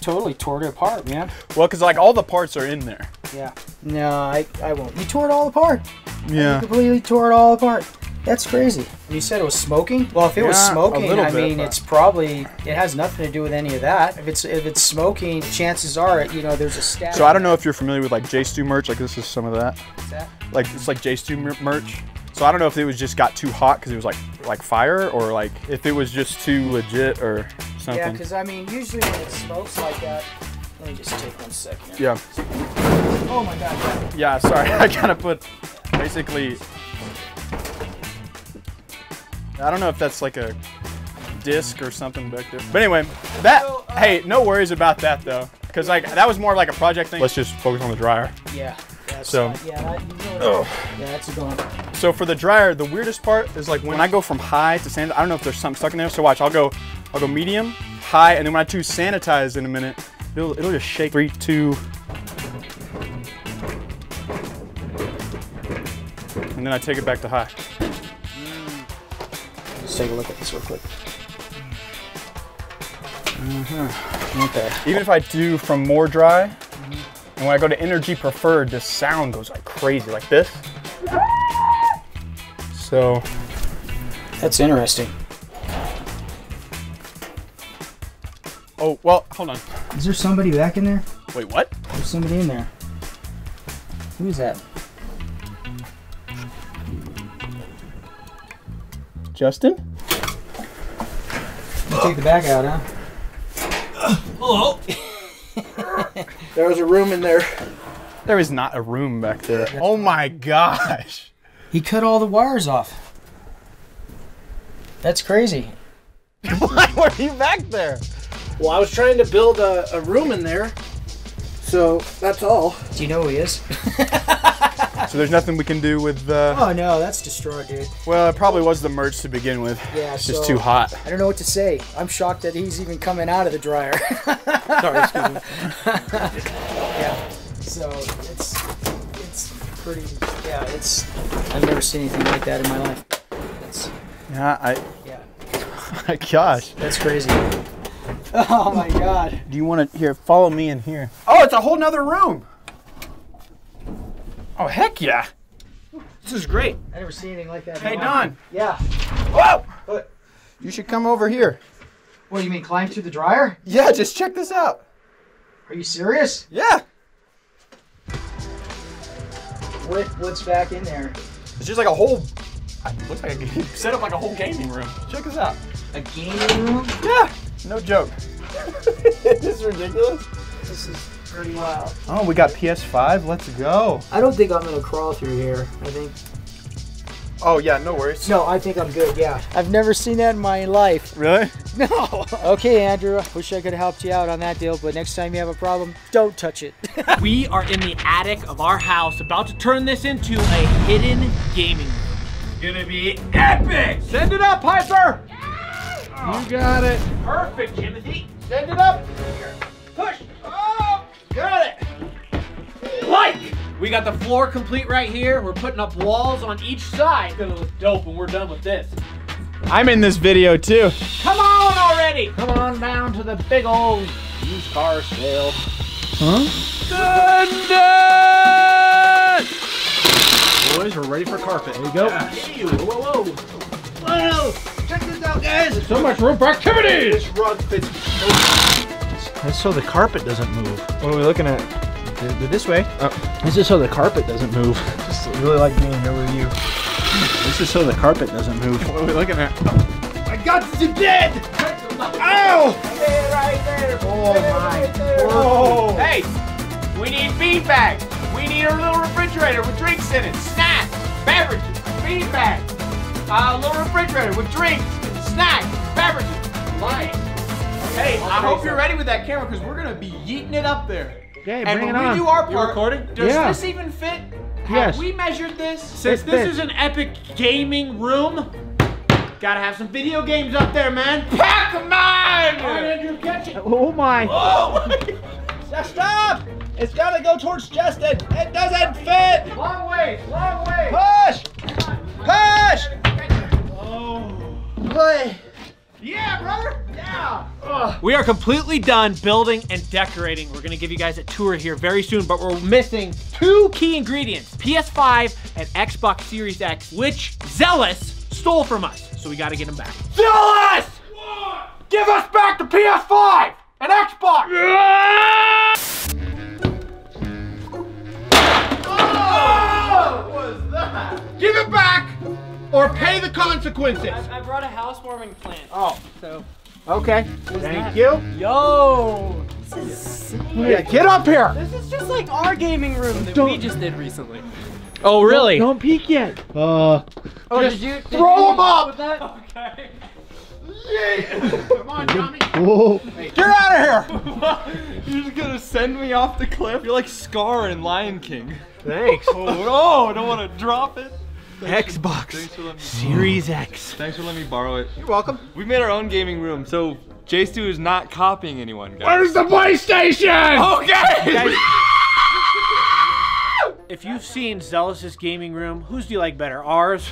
totally tore it apart, man. Well, cause like all the parts are in there. Yeah. No, I won't. You tore it all apart. Yeah. You completely tore it all apart. That's crazy. You said it was smoking? Well, if it was smoking, I mean, it's probably, it has nothing to do with any of that. If it's smoking, chances are, you know, there's a stack. So I don't know if you're familiar with like J-Stew merch, like this is some of that. What's that? Like, it's like J-Stew merch. So I don't know if it was just got too hot because it was like fire, or like if it was just too legit or something. Yeah, because I mean, usually when it smokes like that, let me just take one second. Yeah. Oh my God. Yeah, sorry, I gotta put basically, I don't know if that's like a disc or something back there. But anyway, that, so, hey, no worries about that though. Cause like, that was more like a project thing. Let's just focus on the dryer. Yeah. That's going. So for the dryer, the weirdest part is like when I go from high to standard, I don't know if there's something stuck in there. So watch, I'll go medium, high, and then when I choose sanitize in a minute, it'll just shake. 3, 2. And then I take it back to high. Let's take a look at this real quick. Mm-hmm. Okay. Even if I do from more dry, mm-hmm. and when I go to energy preferred, the sound goes like crazy, like this. So. That's interesting. Oh, well, hold on. Is there somebody back in there? Wait, what? There's somebody in there. Who is that? Justin? You take the back out, huh? Hello. There was a room in there. There is not a room back there. Oh my gosh. He cut all the wires off. That's crazy. Why were you back there? Well, I was trying to build a room in there, so that's all. Do you know who he is? So there's nothing we can do with the... Oh no, that's destroyed, dude. Well, it probably was the merch to begin with. Yeah, it's so just too hot. I don't know what to say. I'm shocked that he's even coming out of the dryer. Sorry, excuse me. Yeah, so it's pretty... Yeah, it's... I've never seen anything like that in my life. It's, yeah, Yeah. My gosh. That's crazy. Oh my God. Do you want to... Here, follow me in here. Oh, it's a whole nother room. Oh, heck yeah. This is great. I never seen anything like that. Hey, Don. Yeah. Whoa! What? You should come over here. What, you mean climb through the dryer? Yeah, just check this out. Are you serious? Yeah. What's back in there? It's just like a whole... It looks like you set up like a whole gaming room. Check this out. A gaming room? Yeah. No joke. Is this ridiculous? This is... pretty wild. Oh, we got PS5. Let's go. I don't think I'm gonna crawl through here. I think. Oh yeah, no worries. No, I think I'm good. Yeah, I've never seen that in my life. Really? No. Okay, Andrew. I wish I could have helped you out on that deal, but next time you have a problem, don't touch it. We are in the attic of our house, about to turn this into a hidden gaming room. It's gonna be epic. Send it up, Hyper. Yeah. Oh, you got it. Perfect, Timothy. Send it up. Here. Push. Got it! Like! We got the floor complete right here. We're putting up walls on each side. It's gonna look dope when we're done with this. I'm in this video too. Come on already! Come on down to the big old used car sale. Huh? Thunder! Boys, we're ready for carpet. Here we go. Yeah. Hey, whoa, whoa. Whoa! Check this out, guys! So much room for activities! This rug fits so... That's so the carpet doesn't move. What are we looking at? This way. Oh. This is so the carpet doesn't move. Just really like being here with you. This is so the carpet doesn't move. What are we looking at? Oh. My God, this is dead! Ow! Hey, right there. Oh my. There. Oh. Hey, we need feedback. We need a little refrigerator with drinks in it. Snacks, beverages, feedback. A little refrigerator with drinks, snacks, beverages, lights. Hey, I hope you're ready with that camera because we're gonna be yeeting it up there. Okay, and when we do our part, recording? Does this even fit? Have we measured this? Since this is an epic gaming room, gotta have some video games up there, man. Pac-Man! All right, Andrew, catch it. Oh my! Oh my! Stop! It's gotta go towards Justin. It doesn't fit. Long way, long way. Push! Push! Oh! Boy. Yeah, brother! Yeah! Ugh. We are completely done building and decorating. We're gonna give you guys a tour here very soon, but we're missing two key ingredients, PS5 and Xbox Series X, which Zealous stole from us. So we gotta get them back. Zealous! What? Give us back the PS5 and Xbox! Yeah! Oh! What was that? Give it back! Or pay the consequences. I brought a housewarming plant. Oh, so. Okay. Thank you. Yo. This is sick. Get up here. This is just like our gaming room that we just did recently. Oh, really? Don't peek yet. Oh, did you throw them up? With that? Okay. Yeah. Come on, Tommy. Whoa. Hey. Get out of here. You're just gonna send me off the cliff. You're like Scar in Lion King. Thanks. Oh, I don't want to drop it. Xbox Series X. Thanks for letting me borrow it. You're welcome. We made our own gaming room, so J-Stu is not copying anyone, guys. Where's the PlayStation? Okay! Guys, if you've seen Zealous' gaming room, whose do you like better? Ours?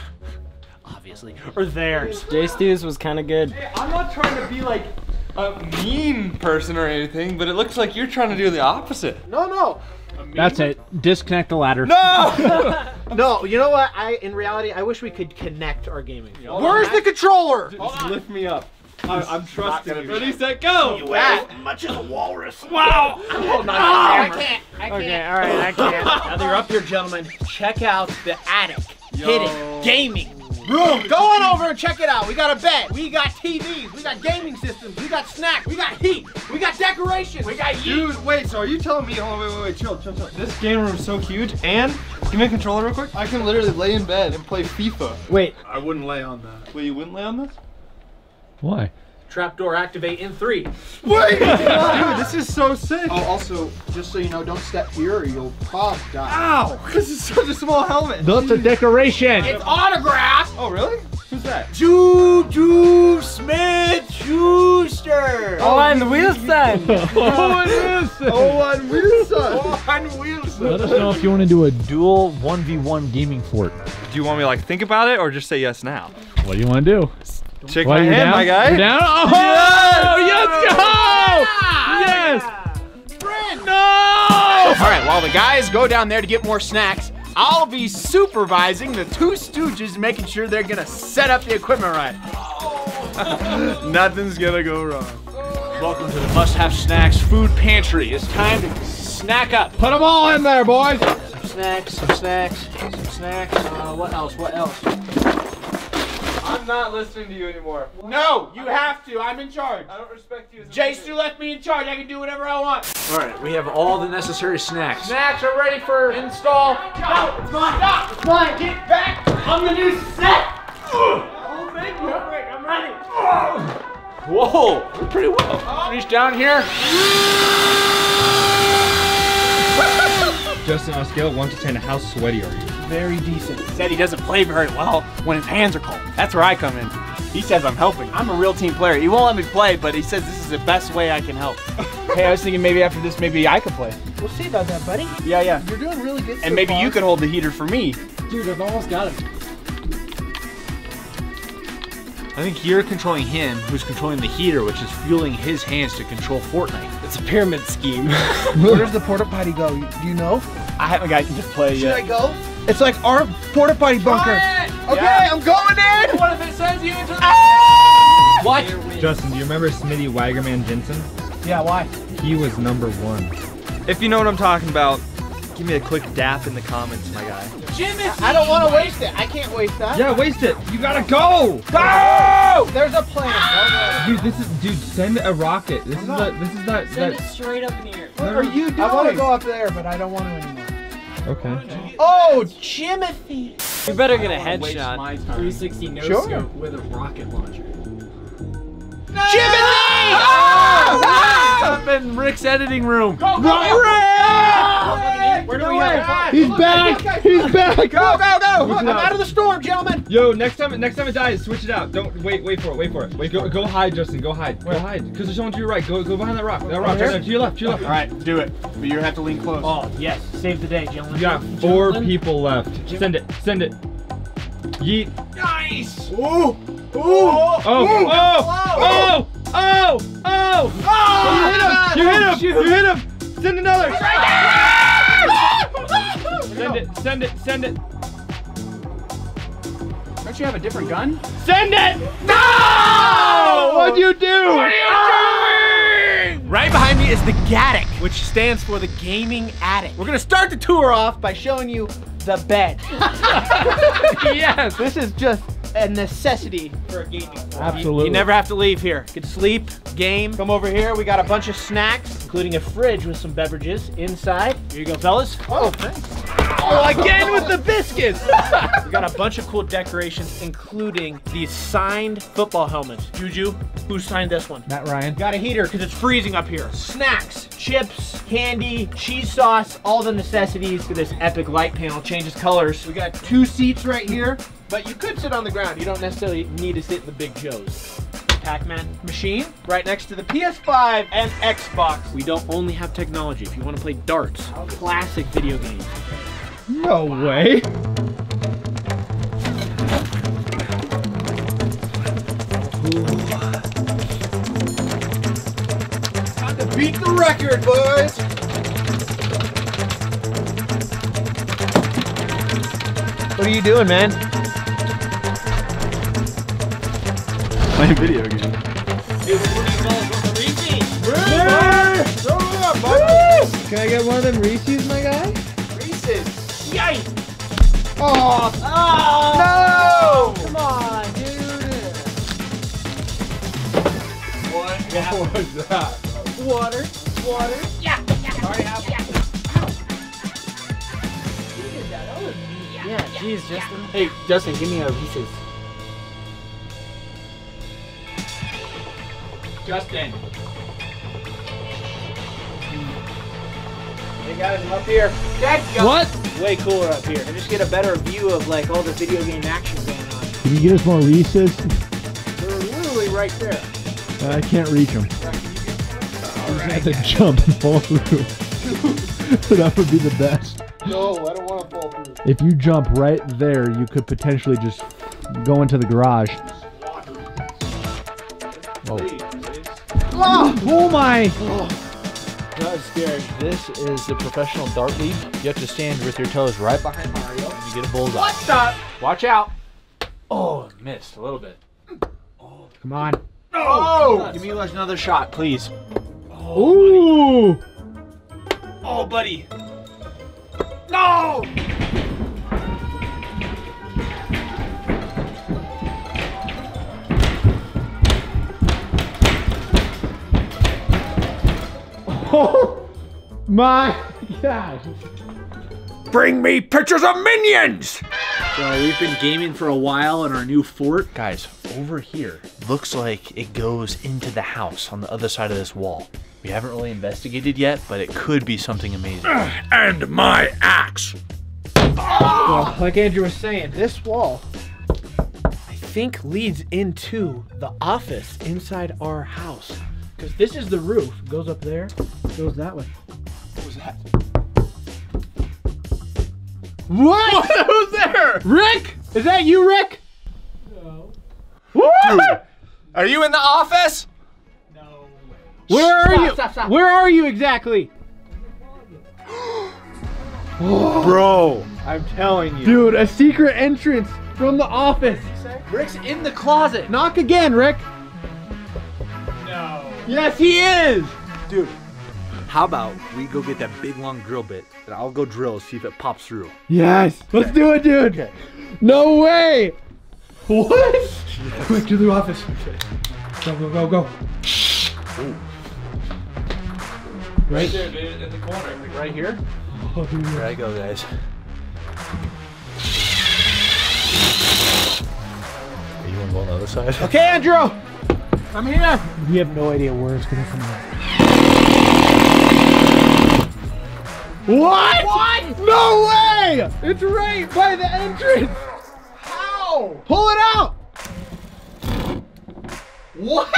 Obviously. Or theirs? J-Stu's was kind of good. Hey, I'm not trying to be like a mean person or anything, but it looks like you're trying to do the opposite. No, no. That's it. Disconnect the ladder. No! No, you know what? In reality, I wish we could connect our gaming. Where's the controller? Just lift me up. I'm trusting you. Ready, set, go! You at much as a walrus. Wow! Oh, not I can't. I can't. Okay, all right, I can't. Now that you're up here, gentlemen, check out the attic. Hidden gaming room. Go on over and check it out. We got a bed. We got TVs. We got gaming systems. We got snacks. We got heat. We got decorations. We got yeet. Dude, wait, so are you telling me, oh, wait, chill. This game room is so huge, and give me a controller real quick. I can literally lay in bed and play FIFA. Wait. I wouldn't lay on that. Wait, you wouldn't lay on this? Why? Trapdoor activate in 3. Wait! Dude, this is so sick. Oh, also, just so you know, don't step here or you'll pop die. Ow! This is such a small helmet. That's a decoration. It's autographed. Oh, really? Who's that? Juju Smith-Schuster. Owen Wilson. Owen Wilson. Let us know if you want to do a dual 1v1 gaming Fortnite. Do you want me to like think about it or just say yes now? What do you want to do? Shake my hand, down? My guy. You're down? Oh, yes! Yes! Friend! No! All right, while the guys go down there to get more snacks, I'll be supervising the two stooges, making sure they're gonna set up the equipment right. Oh. Nothing's gonna go wrong. Welcome to the must-have snacks food pantry. It's time to snack up. Put them all in there, boys. Some snacks, some snacks, some snacks. What else? What else? I'm not listening to you anymore. What? No, you have to. I'm in charge. I don't respect you as a J-Stu left me in charge. I can do whatever I want. All right, we have all the necessary snacks. Snacks are ready for install. No, it's mine. Stop. It's mine. Get back on the new set. Oh, thank you. All right, I'm ready. Whoa, we're pretty well. Reach down here. Justin, on a scale of 1 to 10, how sweaty are you? Very decent. He said he doesn't play very well when his hands are cold. That's where I come in. He says I'm helping. I'm a real team player. He won't let me play, but he says this is the best way I can help. Hey, I was thinking maybe after this, maybe I could play. We'll see about that, buddy. Yeah, yeah. You're doing really good. And so maybe you could hold the heater for me. Dude, I've almost got him. I think you're controlling him, who's controlling the heater, which is fueling his hands to control Fortnite. It's a pyramid scheme. Where does the porta potty go? Do you know? I haven't gotten to play yet. Should I go? It's like our porta potty bunker. Okay, yeah. I'm going in. What if it sends you into the What? Justin, do you remember Smitty Wagerman Jensen? Yeah, why? He was #1. If you know what I'm talking about, give me a quick dap in the comments, my guy. Jimmy, I don't want to waste it. I can't waste that. Yeah, waste it. You gotta go. Go! There's a plane. Dude, this is Send a rocket. This is that. Send it straight up in the air. What are you doing? I want to go up there, but I don't want to anymore. Okay. Oh, Jimothy! You better get a headshot. 360 no scope with a rocket launcher. No! Jimothy! Oh! Oh! Up in Rick's editing room. Go, go, Rick! Where do we have? He's back! He's back! Go, go! Look, I'm out of the storm, gentlemen. Yo, next time it dies, switch it out. Don't wait for it. Wait, go hide, Justin. Go hide. Go hide. Because there's someone to your right. Go behind that rock. That rock. Right there. To your left. To your left. All right, do it. But you have to lean close. Oh yes, save the day, gentlemen. You got 4 people left. Send it. Send it. Yeet. Nice. Ooh. Ooh. Oh. Oh. Oh. Oh. Oh. Oh. You hit him. You hit him. You hit him. Send another. Send it, send it, send it. Don't you have a different gun? Send it! No! What'd you do? What are you doing? Right behind me is the Gatic, which stands for the gaming attic. We're gonna start the tour off by showing you the bed. Yes. This is just a necessity for a gaming floor. Absolutely. You never have to leave here. You can sleep, game. Come over here, we got a bunch of snacks, including a fridge with some beverages inside. Here you go, fellas. Oh, thanks. Oh, again with the biscuits! We got a bunch of cool decorations, including these signed football helmets. Juju, who signed this one? Matt Ryan. Got a heater, because it's freezing up here. Snacks, chips, candy, cheese sauce, all the necessities for this epic light panel. Changes colors. We got 2 seats right here, but you could sit on the ground. You don't necessarily need to sit in the Big Joes. Pac-Man machine right next to the PS5 and Xbox. We don't only have technology. If you want to play darts, classic video games. No way. Time to beat the record, boys. What are you doing, man? Playing video games. Can I get one of them Reese's, my guy? Reese's. Yikes! Oh. Oh! No! Come on, dude. What was that? Water. Water. Yeah. Sorry, apple. Yeah. Yeah, jeez, yeah, Justin. Yeah. Hey, Justin, give me a Reese's. Justin. Hey guys, I'm up here. What? Way cooler up here. I just get a better view of like all the video game action going on. Can you get us more Reese's? They're literally right there. I can't reach them. I have to jump and fall through. That would be the best. No, I don't want to fall through. If you jump right there, you could potentially just go into the garage. Oh, oh my! Oh. That was scary. This is the professional dart league. You have to stand with your toes right behind Mario, and you get a bullseye. What's up? Watch out! Oh, missed a little bit. Oh, come on! No! Oh, give me another shot, please. Oh, ooh! Buddy. Oh, buddy! No! Oh my God! Bring me pictures of minions! So we've been gaming for a while in our new fort. Guys, over here looks like it goes into the house on the other side of this wall. We haven't really investigated yet, but it could be something amazing. And my axe! Well, like Andrew was saying, this wall, I think, leads into the office inside our house. Because this is the roof. It goes up there, goes that way. What was that? What? What was there? Rick! Is that you, Rick? No. Dude, are you in the office? Where are you? Stop, stop. Where are you exactly? Bro, I'm telling you. Dude, a secret entrance from the office. Rick's in the closet. Knock again, Rick. No. Yes, he is. Dude, how about we go get that big long drill bit and I'll go drill, see if it pops through. Yes, let's do it, dude. Okay. No way. What? Yes. Quick, to the office. Okay. Go, go, go, go. Ooh. Right there, dude, in the corner, like right here. Oh, here I go, guys. Are you want to go on the other side? Okay, Andrew! I'm here! We have no idea where it's going to come out. What? What? No way! It's right by the entrance! How? Pull it out! What?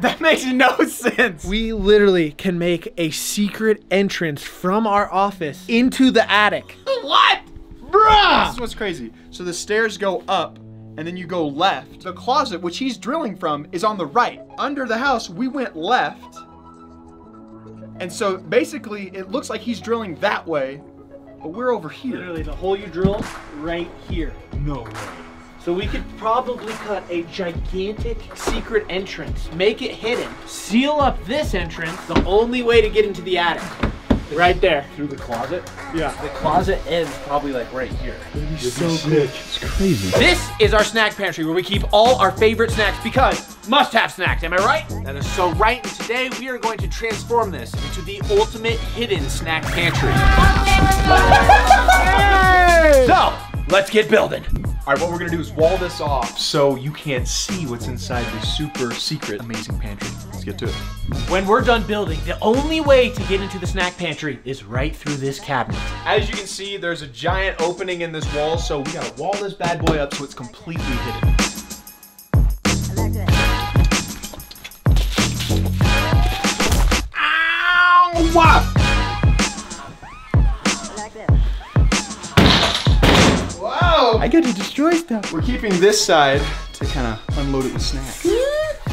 That makes no sense. We literally can make a secret entrance from our office into the attic. What? Bruh! This is what's crazy. So the stairs go up and then you go left. The closet, which he's drilling from, is on the right. Under the house, we went left. And so basically it looks like he's drilling that way, but we're over here. Literally the hole you drill right here. No way. So we could probably cut a gigantic secret entrance, make it hidden, seal up this entrance, the only way to get into the attic. Right there. Through the closet? Yeah. The closet ends probably like right here. This is so good. It's crazy. This is our snack pantry where we keep all our favorite snacks because must-have snacks, am I right? That is so right, and today we are going to transform this into the ultimate hidden snack pantry. Hey! So, let's get building. All right, what we're gonna do is wall this off so you can't see what's inside the super secret amazing pantry. Let's get to it. When we're done building, the only way to get into the snack pantry is right through this cabinet. As you can see, there's a giant opening in this wall, so we gotta wall this bad boy up so it's completely hidden. enjoy stuff. We're keeping this side to kind of unload it with snacks.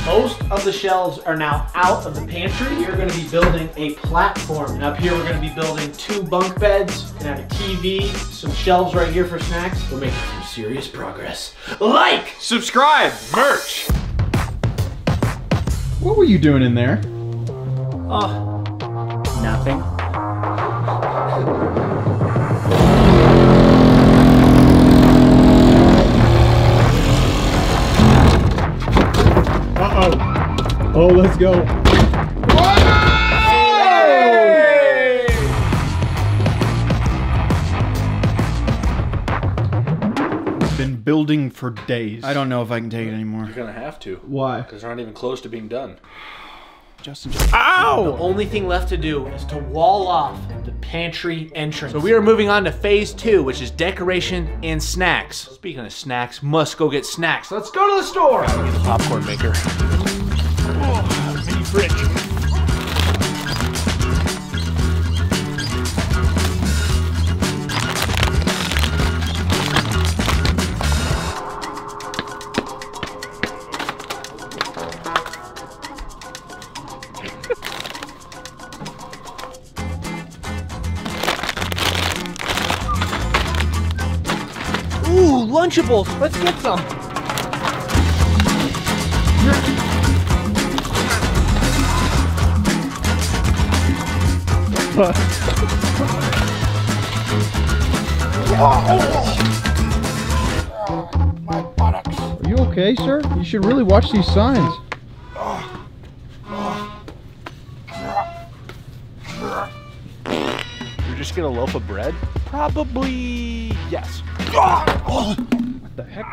Most of the shelves are now out of the pantry. You're gonna be building a platform. And up here, we're gonna be building 2 bunk beds. We're gonna have a TV, some shelves right here for snacks. We're making some serious progress. Like, subscribe, merch. What were you doing in there? Oh, nothing. Oh, let's go. Hey! Been building for days. I don't know if I can take it anymore. You're gonna have to. Why? Because they're not even close to being done. Justin, ow! The only thing left to do is to wall off the pantry entrance. So we are moving on to phase 2, which is decoration and snacks. Speaking of snacks, must go get snacks. Let's go to the store. Gotta get the popcorn maker. Oh, mini fridge. Ooh, Lunchables. Let's get some. Are you okay, sir? You should really watch these signs. You're just gonna loaf of bread? Probably yes. What the heck?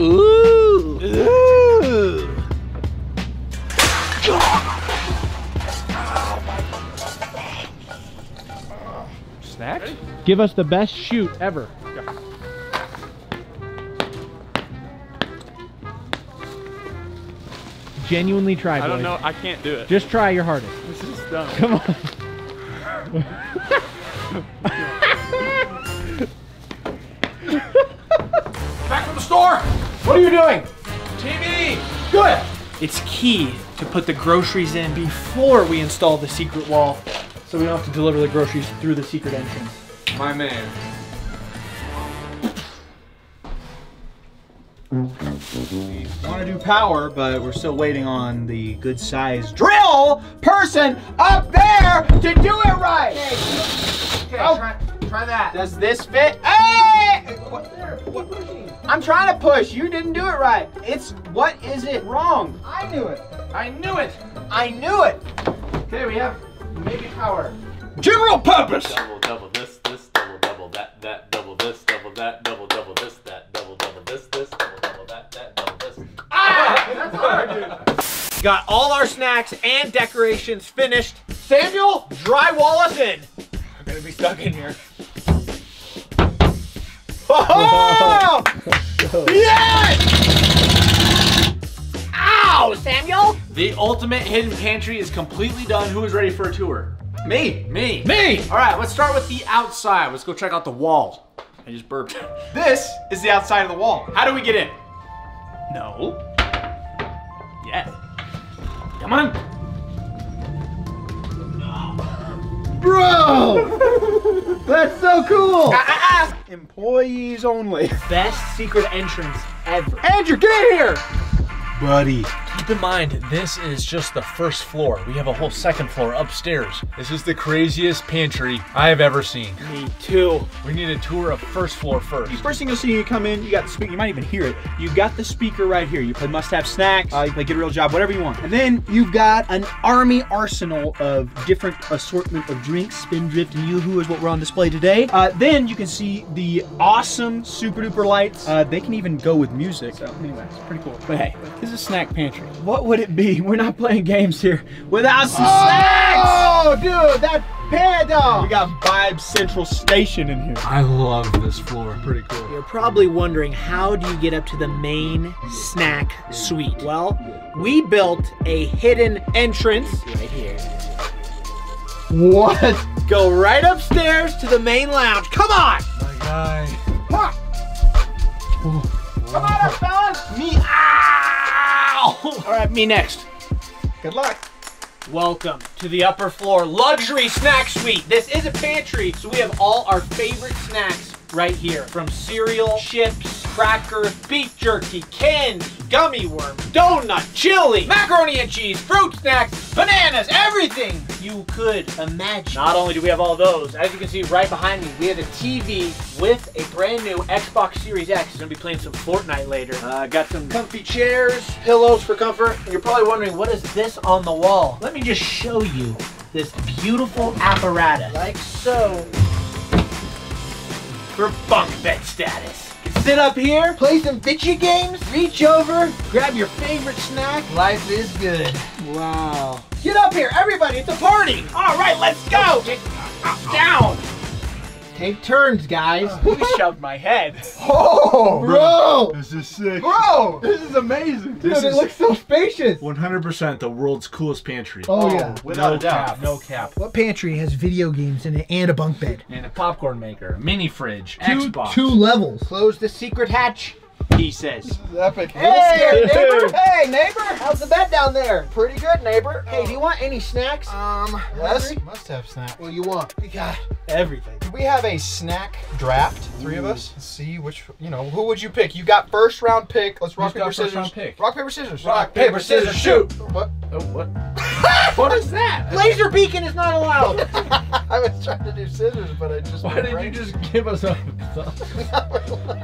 Ooh! Ooh! Snacks? Give us the best shoot ever. Yeah. Genuinely try, boys. I don't know. I can't do it. Just try your hardest. This is dumb. Come on. Back from the store. What are you doing? TV. Good. It's key to put the groceries in before we install the secret wall, so we don't have to deliver the groceries through the secret entrance. My man. We want to do power, but we're still waiting on the good sized drill person up there to do it right. Okay, oh. try that. Does this fit? Hey! What's there? What pushing? I'm trying to push. You didn't do it right. It's, what is it wrong? I knew it. I knew it. I knew it. Okay, we have maybe power. General purpose! Double, double, this, this, double, double, that, that, double, this, double, that, double, double, this, that, double, double, this, this, double, double, that, that, double, this. Ah! That's hard, dude. Got all our snacks and decorations finished. Samuel, drywall us in. We're gonna be stuck in here. Oh! Yes! Ow, Samuel! The ultimate hidden pantry is completely done. Who is ready for a tour? Me. All right, let's start with the outside. Let's go check out the wall. I just burped. This is the outside of the wall. How do we get in? No. Yes. Come on. No. Bro, that's so cool. Employees only. Best secret entrance ever. Andrew, get in here. Buddy. Keep in mind, this is just the first floor. We have a whole second floor upstairs. This is the craziest pantry I have ever seen. Me too. We need a tour of first floor first. First thing you'll see, you come in, you got the speaker, you might even hear it. You got the speaker right here. You play must-have snacks, you play get a real job, whatever you want. And then you've got an army arsenal of different assortment of drinks. Spindrift and Yoo-Hoo is what we're on display today. Then you can see the awesome super duper lights. They can even go with music. So anyway, it's pretty cool. But hey, this is a snack pantry. What would it be? We're not playing games here without some snacks! Oh, dude, that panda! We got Vibe Central Station in here. I love this floor. Pretty cool. You're probably wondering, how do you get up to the main snack suite? Well, we built a hidden entrance right here. What? Go right upstairs to the main lounge. Come on! My guy. Ha! Come on, fellas! Me, ow! All right, me next. Good luck. Welcome to the upper floor luxury snack suite. This is a pantry, so we have all our favorite snacks right here. From cereal, chips, cracker, beef jerky, candy, gummy worm, donut, chili, macaroni and cheese, fruit snacks, bananas, everything you could imagine. Not only do we have all those, as you can see right behind me, we have a TV with a brand new Xbox Series X. It's gonna be playing some Fortnite later. Got some comfy chairs, pillows for comfort. And you're probably wondering, what is this on the wall? Let me just show you this beautiful apparatus. Like so. For bunk bed status. You can sit up here, play some video games, reach over, grab your favorite snack. Life is good. Wow. Get up here, everybody, it's a party. All right, let's go. Get down. Take turns, guys. Who shoved my head? Oh, bro. This is sick. Bro, this is amazing. Dude, it looks so spacious. 100% the world's coolest pantry. Oh, yeah. Without a doubt. No cap. What pantry has video games in it and a bunk bed? And a popcorn maker, a mini fridge, Xbox. Two levels. Close the secret hatch. He says. This is epic. Hey, neighbor. Hey, neighbor. How's the bed down there? Pretty good, neighbor. Hey, do you want any snacks? Must have snacks. Well, you want? We got everything. We have a snack draft. Three of us. Let's see which, you know, who would you pick? You got first round pick. Let's rock, paper, scissors. Rock, paper, scissors. Rock, paper, scissors, shoot. What? Oh, what? What is that? Laser beacon is not allowed. I was trying to do scissors, but I just... Why did you just give us a thumb?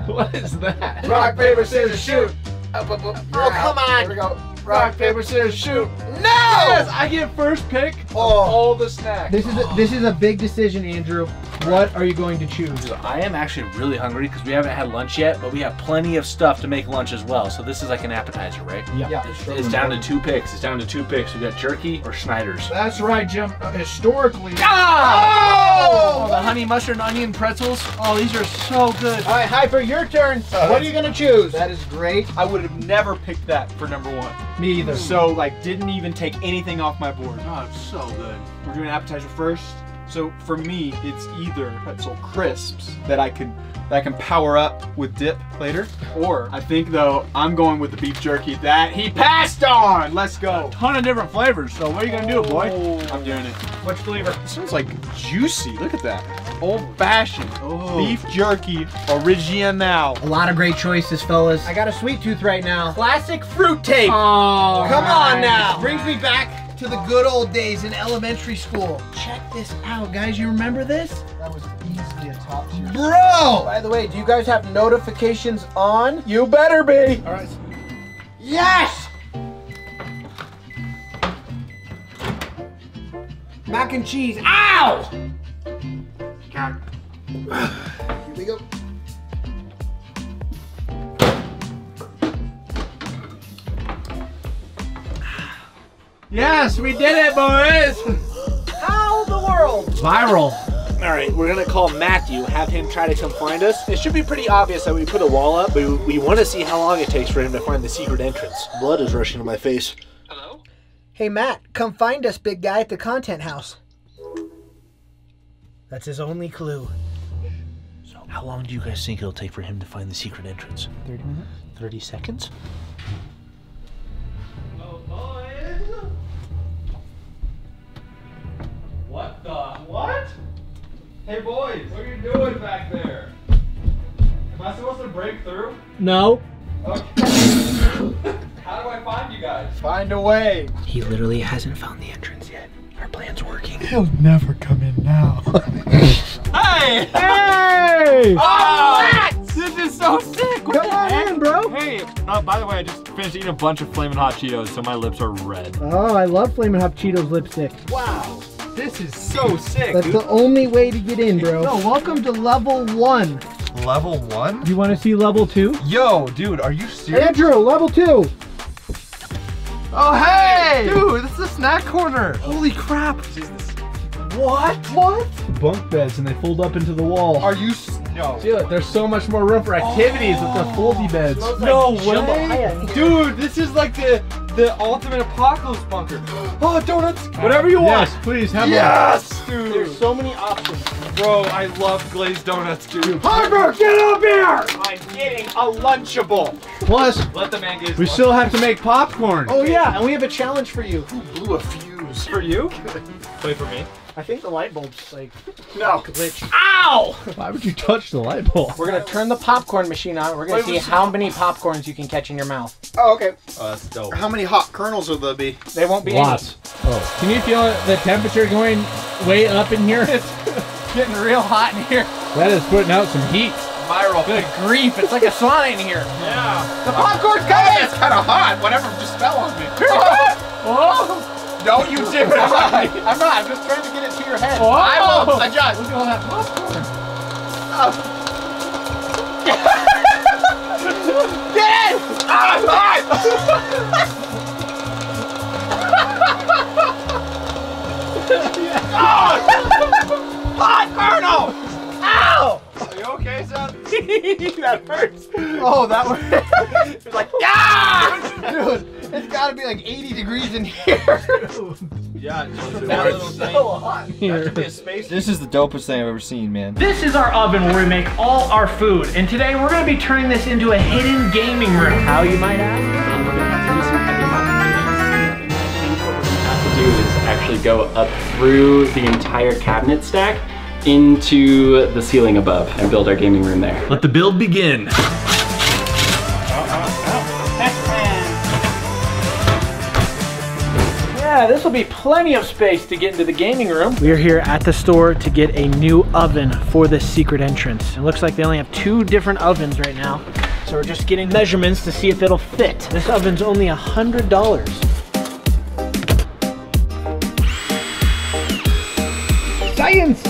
What is that? Rock, paper, scissors, shoot. Up, up, up. Oh, come on. Here we go. Rock, paper, scissors, shoot. No! Yes, I get first pick of all the snacks. This is a big decision, Andrew. What are you going to choose? So I am actually really hungry because we haven't had lunch yet, but we have plenty of stuff to make lunch as well. So this is like an appetizer, right? Yeah. It's down to two picks. It's down to two picks. We got jerky or Schneider's. That's right, Jim. Historically. Oh! The honey mustard and onion pretzels. Oh, these are so good. All right, Hyper, your turn. What are you going to choose? That is great. I would have never picked that for number one. Me either. So like, didn't even take anything off my board. Oh, it's so good. We're doing appetizer first. So for me, it's either pretzel crisps that I can power up with dip later, or I think though I'm going with the beef jerky that he passed on. Let's go. A ton of different flavors. So what are you gonna do, boy? I'm doing it. Which flavor? This one's like juicy. Look at that. Old-fashioned beef jerky original. A lot of great choices, fellas. I got a sweet tooth right now. Classic fruit tape. Oh, come on now. Brings me back to the good old days in elementary school. Check this out, guys. You remember this? That was easily a top tier. Bro! By the way, do you guys have notifications on? You better be! All right. Yes! Mac and cheese. Ow! God. Here we go. Yes, we did it, boys! How the world? Viral. All right, we're gonna call Matthew, have him try to come find us. It should be pretty obvious that we put a wall up, but we want to see how long it takes for him to find the secret entrance. Blood is rushing to my face. Hello? Hey, Matt, come find us, big guy, at the content house. That's his only clue. So, how long do you guys think it'll take for him to find the secret entrance? 30 minutes? 30 seconds? What the? What? Hey boys, what are you doing back there? Am I supposed to break through? No. Okay. How do I find you guys? Find a way. He literally hasn't found the entrance yet. Our plan's working. He'll never come in now. Hey! Hey! Oh! This is so sick! What the heck, bro? Hey, by the way, I just finished eating a bunch of Flamin' Hot Cheetos, so my lips are red. Oh, I love Flamin' Hot Cheetos lipstick. Wow. This is so sick. That's the only way to get in, bro. No, welcome to level one. Level one? You want to see level two? Yo, dude, are you serious? Andrew, level two. Oh, hey! Dude, this is a snack corner. Holy crap. Jesus. What? What? Bunk beds, and they fold up into the wall. Are you... No. Dude, there's so much more room for activities with the foldy beds. No way. Dude, this is like the ultimate apocalypse bunker. Oh, donuts. Whatever you want. Yes, please. Have Yes, dude. There's so many options. Bro, I love glazed donuts, dude. Hyper, get up here! I'm getting a Lunchable. Plus, let the man get his lunch. Still have to make popcorn. Oh yeah, and we have a challenge for you. Who blew a fuse? For you? Wait for me. I think the light bulb's like... No. Glitch. Ow! Why would you touch the light bulb? We're gonna turn the popcorn machine on. We're gonna see how many popcorns you can catch in your mouth. Oh, okay. Oh, that's dope. How many hot kernels will there be? They won't be lots. Oh. Can you feel the temperature going way up in here? It's getting real hot in here. That is putting out some heat. Viral. Good grief, it's like a sauna in here. Yeah. The popcorn's coming! It's kind of hot. Whatever just fell on me. Oh! No, you didn't. I'm not. I'm just trying to get it to your head. Whoa. I won't. I just. Look at all that popcorn. Get it! I'm hot! Oh! Hot kernel! Ow! Are you okay, son? That hurts. Oh, that one. It was like, yeah! Dude. It's gotta be like 80 degrees in here. Yeah, it's so hot in here. This is the dopest thing I've ever seen, man. This is our oven where we make all our food. And today we're gonna be turning this into a hidden gaming room. How you might ask? And we're gonna do some heavy modifications. I think what we're gonna have to do is actually go up through the entire cabinet stack into the ceiling above and build our gaming room there. Let the build begin. Yeah, this will be plenty of space to get into the gaming room. We are here at the store to get a new oven for this secret entrance. It looks like they only have 2 different ovens right now. So we're just getting measurements to see if it'll fit. This oven's only $100. Science!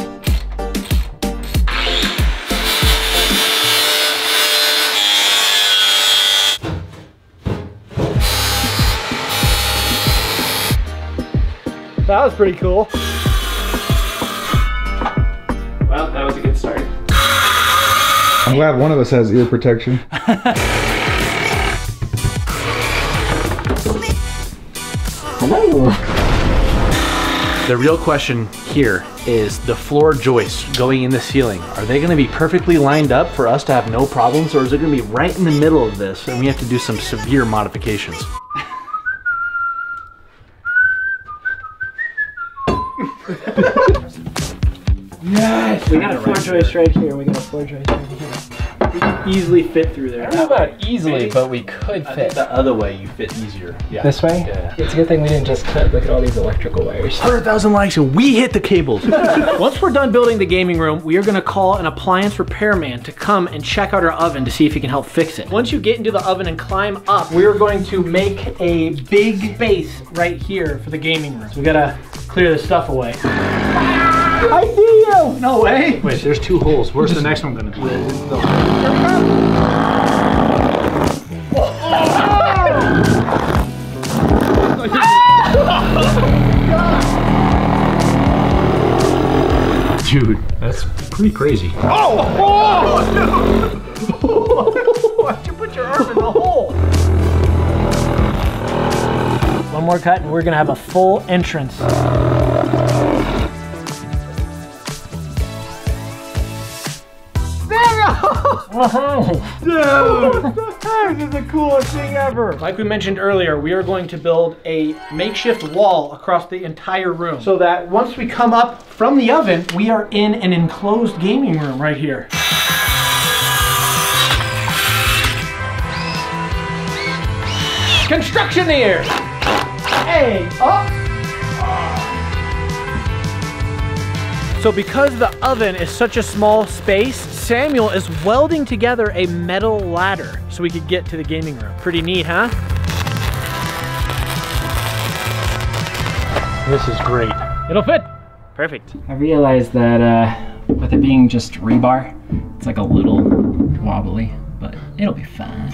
That was pretty cool. Well, that was a good start. I'm glad one of us has ear protection. Hello. The real question here is the floor joists going in the ceiling. Are they going to be perfectly lined up for us to have no problems, or is it going to be right in the middle of this and we have to do some severe modifications? Yes! We got a floor joist right here. We got a floor joist right here. We could easily fit through there. I don't know about easily, but we could fit. I think the other way you fit easier. Yeah. This way? Yeah. It's a good thing we didn't just cut. Look at all these electrical wires. 100,000 likes and we hit the cables. Once we're done building the gaming room, we are going to call an appliance repairman to come and check out our oven to see if he can help fix it. Once you get into the oven and climb up, we're going to make a big space right here for the gaming room. So we got to clear this stuff away. I see you! No way! Wait, there's 2 holes. Where's the next one gonna be? Dude, that's pretty crazy. Oh! Oh! Why'd you put your arm in the hole? One more cut and we're gonna have a full entrance. Dude, that is the coolest thing ever. Like we mentioned earlier, we are going to build a makeshift wall across the entire room so that once we come up from the oven, we are in an enclosed gaming room right here. Construction here. Hey, up. So because the oven is such a small space, Samuel is welding together a metal ladder so we could get to the gaming room. Pretty neat, huh? This is great. It'll fit. Perfect. I realized that with it being just rebar, it's like a little wobbly, but it'll be fine.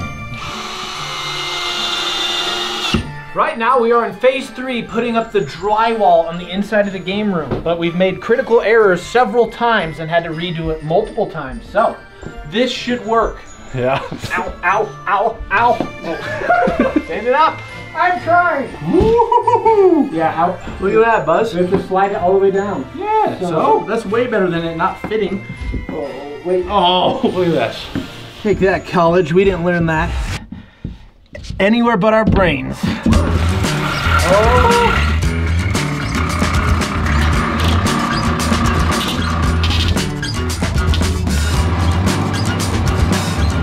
Right now we are in phase 3, putting up the drywall on the inside of the game room, but we've made critical errors several times and had to redo it multiple times. So this should work. Yeah. Ow, ow, ow, ow. Stand it up. I'm trying. Woo-hoo-hoo-hoo. Yeah, look at that, Buzz. We have to slide it all the way down. Yeah, so that's way better than it not fitting. Oh, wait. Oh, look at that. Take that, college. We didn't learn that anywhere but our brains. Oh.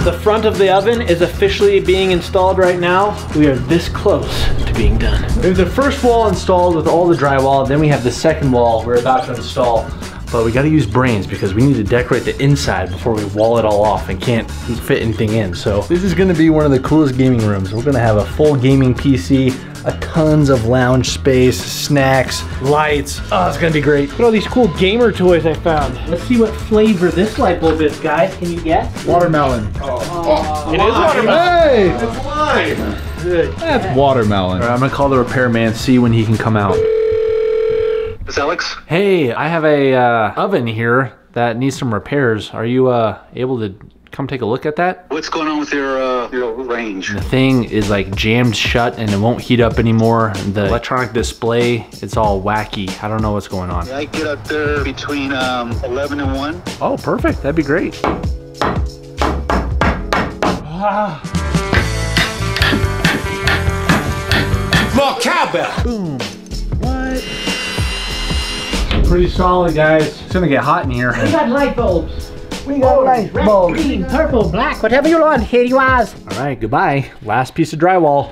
The front of the oven is officially being installed right now. We are this close to being done. We have the first wall installed with all the drywall, then we have the second wall we're about to install. But we gotta use brains because we need to decorate the inside before we wall it all off and can't fit anything in. So this is gonna be one of the coolest gaming rooms. We're gonna have a full gaming PC, a tons of lounge space, snacks, lights. Oh, it's gonna be great. Look at all these cool gamer toys I found. Let's see what flavor this light bulb is, guys. Can you guess? Watermelon. Oh. It is watermelon. Hey, it's live. Good. That's watermelon. All right, I'm gonna call the repairman, see when he can come out. It's Alex. Hey, I have a oven here that needs some repairs. Are you able to come take a look at that? What's going on with your range? The thing is like jammed shut and it won't heat up anymore. The electronic display, it's all wacky. I don't know what's going on. Yeah, I get up there between 11 and 1. Oh, perfect. That'd be great. More cowbell. Boom. What? Pretty solid, guys. It's gonna get hot in here. We got light bulbs. We got orange, red, green, purple, black, whatever you want, here you are. All right, goodbye. Last piece of drywall.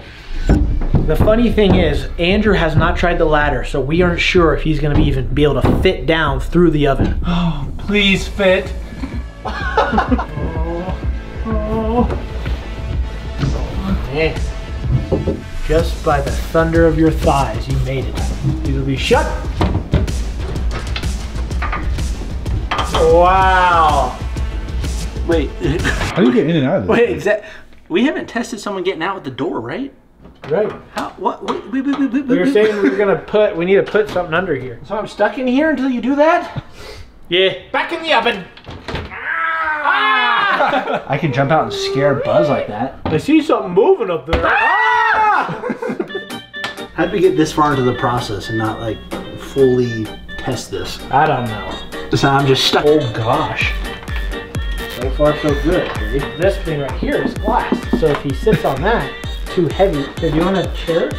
The funny thing is, Andrew has not tried the ladder, so we aren't sure if he's gonna even be able to fit down through the oven. Oh, please fit. Yes. Just by the thunder of your thighs, you made it. These will be shut. Wow. Wait. How do you get in and out of this? Wait, we haven't tested someone getting out with the door, right? Right. How? What? We were saying we were gonna put. We need to put something under here. So I'm stuck in here until you do that. Yeah. Back in the oven. Ah! I can jump out and scare Buzz like that. I see something moving up there. Ah! How'd we get this far into the process and not like fully test this? I don't know. So I'm just stuck. Oh gosh. So far so good. This thing right here is glass. So if he sits on that, it's too heavy. Do you want a chair?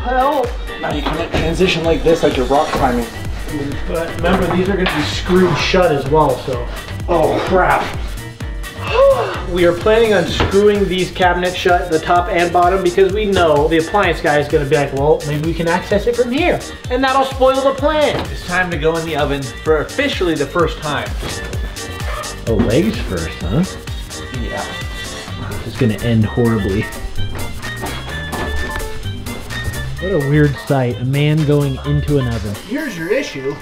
Help. Now you can transition like this, like you're rock climbing. But remember, these are going to be screwed shut as well, so. Oh crap. We are planning on screwing these cabinets shut, the top and bottom, because we know the appliance guy is going to be like, well, maybe we can access it from here. And that'll spoil the plan. It's time to go in the oven for officially the first time. Oh, legs first, huh? Yeah. It's going to end horribly. What a weird sight, a man going into an oven. Here's your issue.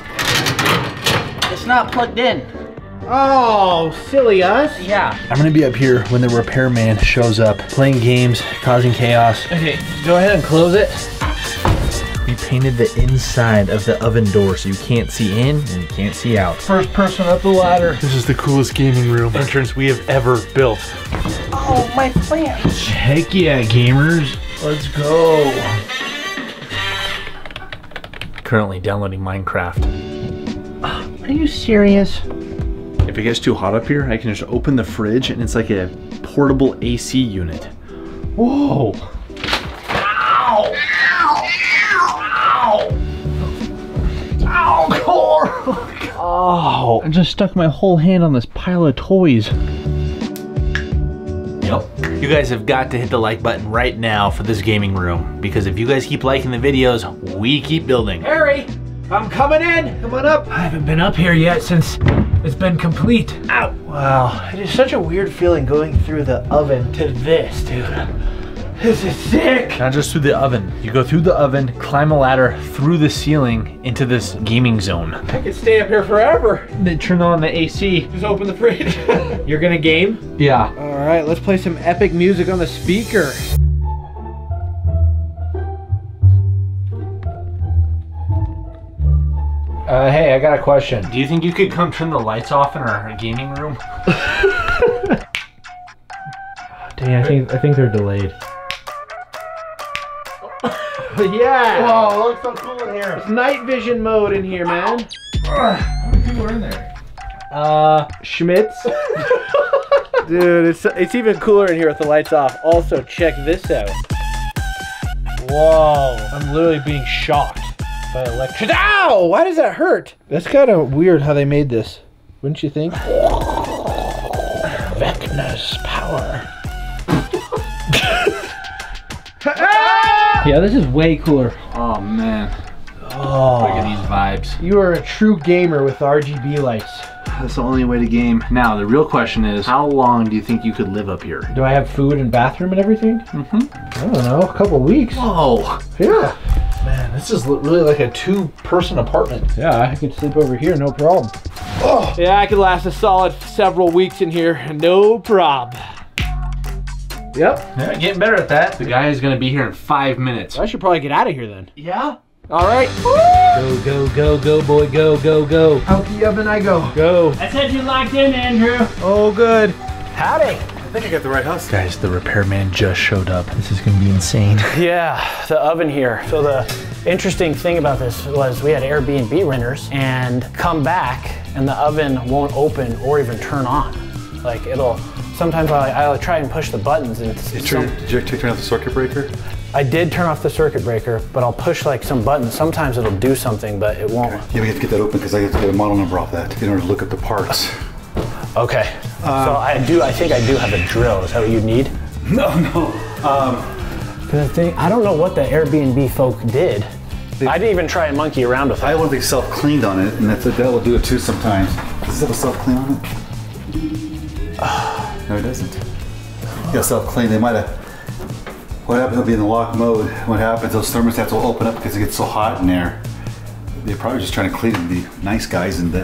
It's not plugged in. Oh, silly us. Yeah. I'm gonna be up here when the repairman shows up, playing games, causing chaos. Okay, go ahead and close it. We painted the inside of the oven door so you can't see in and you can't see out. First person up the ladder. This is the coolest gaming room entrance we have ever built. Oh, my fans. Heck yeah, gamers. Let's go. Currently downloading Minecraft. Are you serious? If it gets too hot up here, I can just open the fridge and it's like a portable AC unit. Whoa. Ow. Ow. Ow. Ow, core. Oh, I just stuck my whole hand on this pile of toys. Yep. You guys have got to hit the like button right now for this gaming room, because if you guys keep liking the videos, we keep building. Harry, I'm coming in. Come on up. I haven't been up here yet since it's been complete. Ow! Wow, it is such a weird feeling going through the oven to this, dude. This is sick! Not just through the oven. You go through the oven, climb a ladder, through the ceiling, into this gaming zone. I could stay up here forever. Then turn on the AC. Just open the fridge. You're gonna game? Yeah. All right, let's play some epic music on the speaker. Hey, I got a question. Do you think you could come turn the lights off in our gaming room? Dang, I think they're delayed. Yeah! Whoa, it looks so cool in here. It's night vision mode in here, man. How many people are in there? Schmitz. Dude, it's even cooler in here with the lights off. Also, check this out. Whoa, I'm literally being shocked by electricity. Ow! Why does that hurt? That's kind of weird how they made this, wouldn't you think? Vecna's power. Yeah, this is way cooler. Oh, man. Oh. Look at these vibes. You are a true gamer with RGB lights. That's the only way to game. Now, the real question is, how long do you think you could live up here? Do I have food and bathroom and everything? Mm-hmm. I don't know, a couple weeks. Whoa. Yeah. Man, this is really like a two-person apartment. Yeah, I could sleep over here, no problem. Oh. Yeah, I could last a solid several weeks in here, no problem. Yep. Yeah, getting better at that. The guy is going to be here in 5 minutes. I should probably get out of here then. Yeah. All right. Woo! Go, go, go, go, boy, go, go, go. Hokey up and I go. Go. I said you locked in, Andrew. Oh, good. Howdy. I think I got the right house. Guys, the repairman just showed up. This is going to be insane. Yeah, the oven here. So the interesting thing about this was we had Airbnb renters and come back and the oven won't open or even turn on. Like it'll... Sometimes I'll try and push the buttons and... Did you turn off the circuit breaker? I did turn off the circuit breaker, but I'll push like some buttons. Sometimes it'll do something, but it won't. Okay. Yeah, we have to get that open because I have to get a model number off that in order to look at the parts. Okay. So I think I do have a drill. Is that what you need? No, no. I don't know what the Airbnb folk did. I didn't even try and monkey around with it. I want to be self-cleaned on it, and that will do it too sometimes. Does it have a self-clean on it? No, it doesn't. He'll self-clean. They might have... What happens, it'll be in the lock mode. What happens, those thermostats will open up because it gets so hot in there. They're probably just trying to clean the nice guys in the...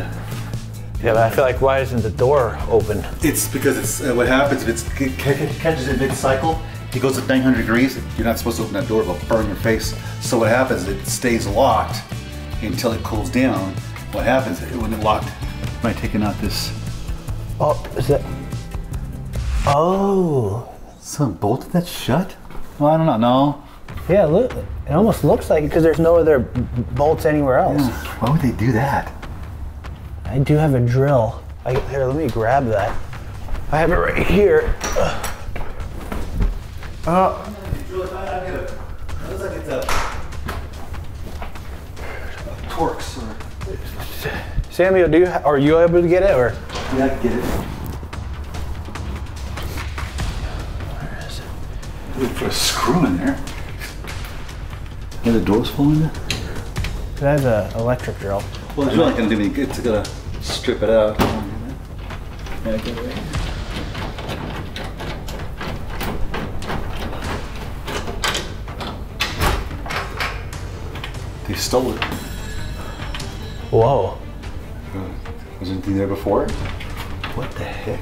Yeah, but I feel like why isn't the door open? It's because it's... what happens, if it catches it mid-cycle, it goes at 900 degrees. You're not supposed to open that door, it'll burn your face. So what happens, it stays locked until it cools down. What happens, when it locked, by taking out this... Oh, is that... Oh, someone bolted that shut? Well, I don't know. Yeah, look, it almost looks like it because there's no other bolts anywhere else. Yeah. Why would they do that? I do have a drill. Here, let me grab that. I have it right here. Torx. Samuel, are you able to get it? Or? Yeah, I can get it. Put a screw in there. Yeah, the door's falling in. That's an electric drill. Well, it's not going to do any good. It's going to strip it out. Yeah, get it. They stole it. Whoa. Was there anything there before? What the heck?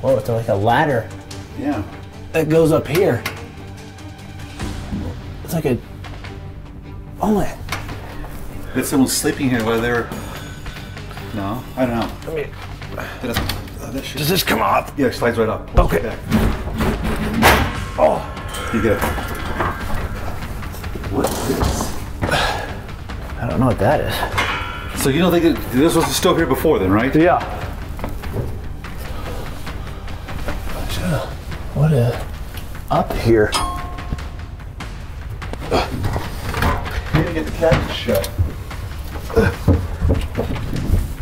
Whoa, it's like a ladder. Yeah. That goes up here. It's like a... Oh my... Did someone sleeping here while they were... No, I don't know. Let me... Does this come off? Yeah, it slides right up. Okay. Back. Oh. You get it. What is this? I don't know what that is. So you don't think that this was still here before then, right? Yeah. What a... Up here. You didn't get the catch shut.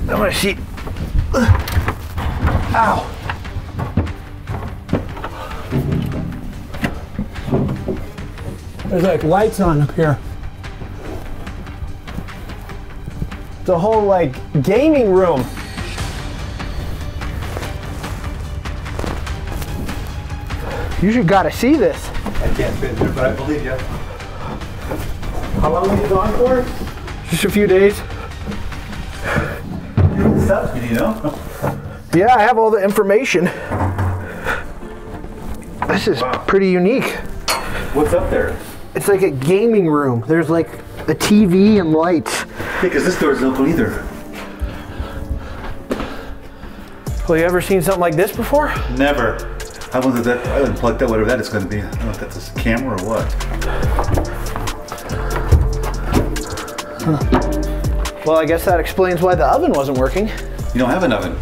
I'm gonna see... Ow! There's like lights on up here. The whole like gaming room. You should gotta see this. I can't fit there, but I believe you. How long was it on for? Just a few days. Stuff, you know? Yeah, I have all the information. This is pretty unique. What's up there? It's like a gaming room. There's like a TV and lights. Because this door is open either. Well, you ever seen something like this before? Never. I wonder if that unplugged that, whatever that is going to be. I don't know if that's a camera or what. Huh. Well, I guess that explains why the oven wasn't working. You don't have an oven.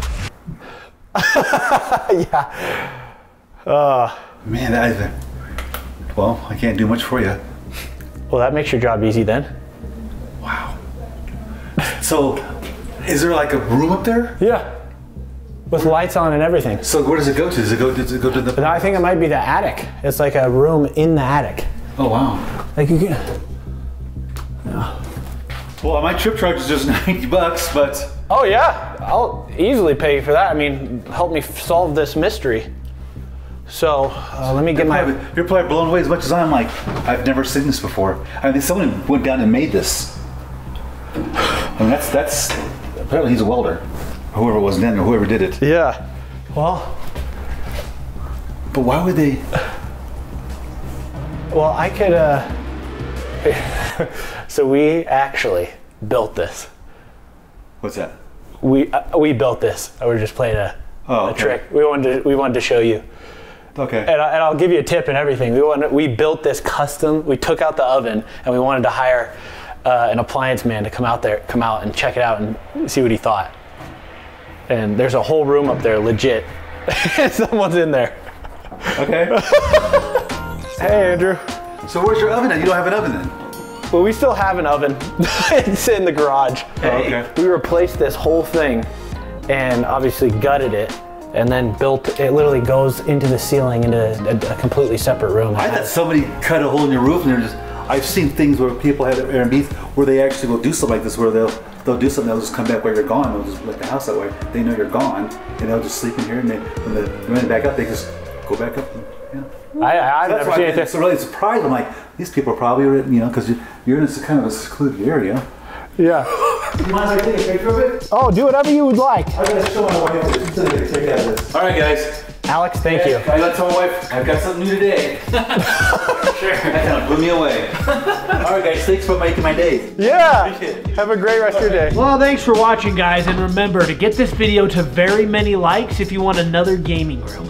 Yeah. Man, that is, well, I can't do much for you. Well, that makes your job easy then. Wow. So, is there like a room up there? Yeah. With lights on and everything. So where does it go to? Does it go to the... I think it might be the attic. It's like a room in the attic. Oh, wow. Like you can... No. Well, my trip charge is just $90, but... Oh, yeah. I'll easily pay you for that. I mean, help me solve this mystery. So, let me get my... You're probably blown away as much as I'm like, I've never seen this before. I mean, someone went down and made this. I mean, that's... Apparently he's a welder. Whoever it was then, or whoever did it. Yeah. Well. But why would they? Well, I could. So we actually built this. What's that? We built this. I was just playing a trick. We wanted to show you. Okay. And I'll give you a tip and everything. We built this custom. We took out the oven and we wanted to hire an appliance man to come out and check it out and see what he thought. And there's a whole room up there, legit. Someone's in there. Okay. Hey, Andrew. So where's your oven at? You don't have an oven then? Well, we still have an oven. It's in the garage. Hey, oh, okay. We replaced this whole thing and obviously gutted it and then built, it literally goes into the ceiling into a completely separate room. I thought somebody cut a hole in your roof and they're just, I've seen things where people have Airbnbs where they actually will do something like this, where they'll do something, they'll just come back while you're gone, they'll just let the house that way. They know you're gone, and they'll just sleep in here, and they, when they run it back up, they just go back up. And, yeah. I've never seen it. So really surprised, I'm like, these people are probably, you know, because you're in this kind of a secluded area. Yeah. You mind if I take a picture of it? Oh, do whatever you would like. I'm going to show my wife this. Take out this. All right, guys. Alex, thank you. I got to tell my wife, I've got something new today. Sure. That blew me away. All right, guys, thanks for making my day. Yeah. Appreciate it. Have a great rest of your day. Well, thanks for watching, guys. And remember to get this video to very many likes if you want another gaming room.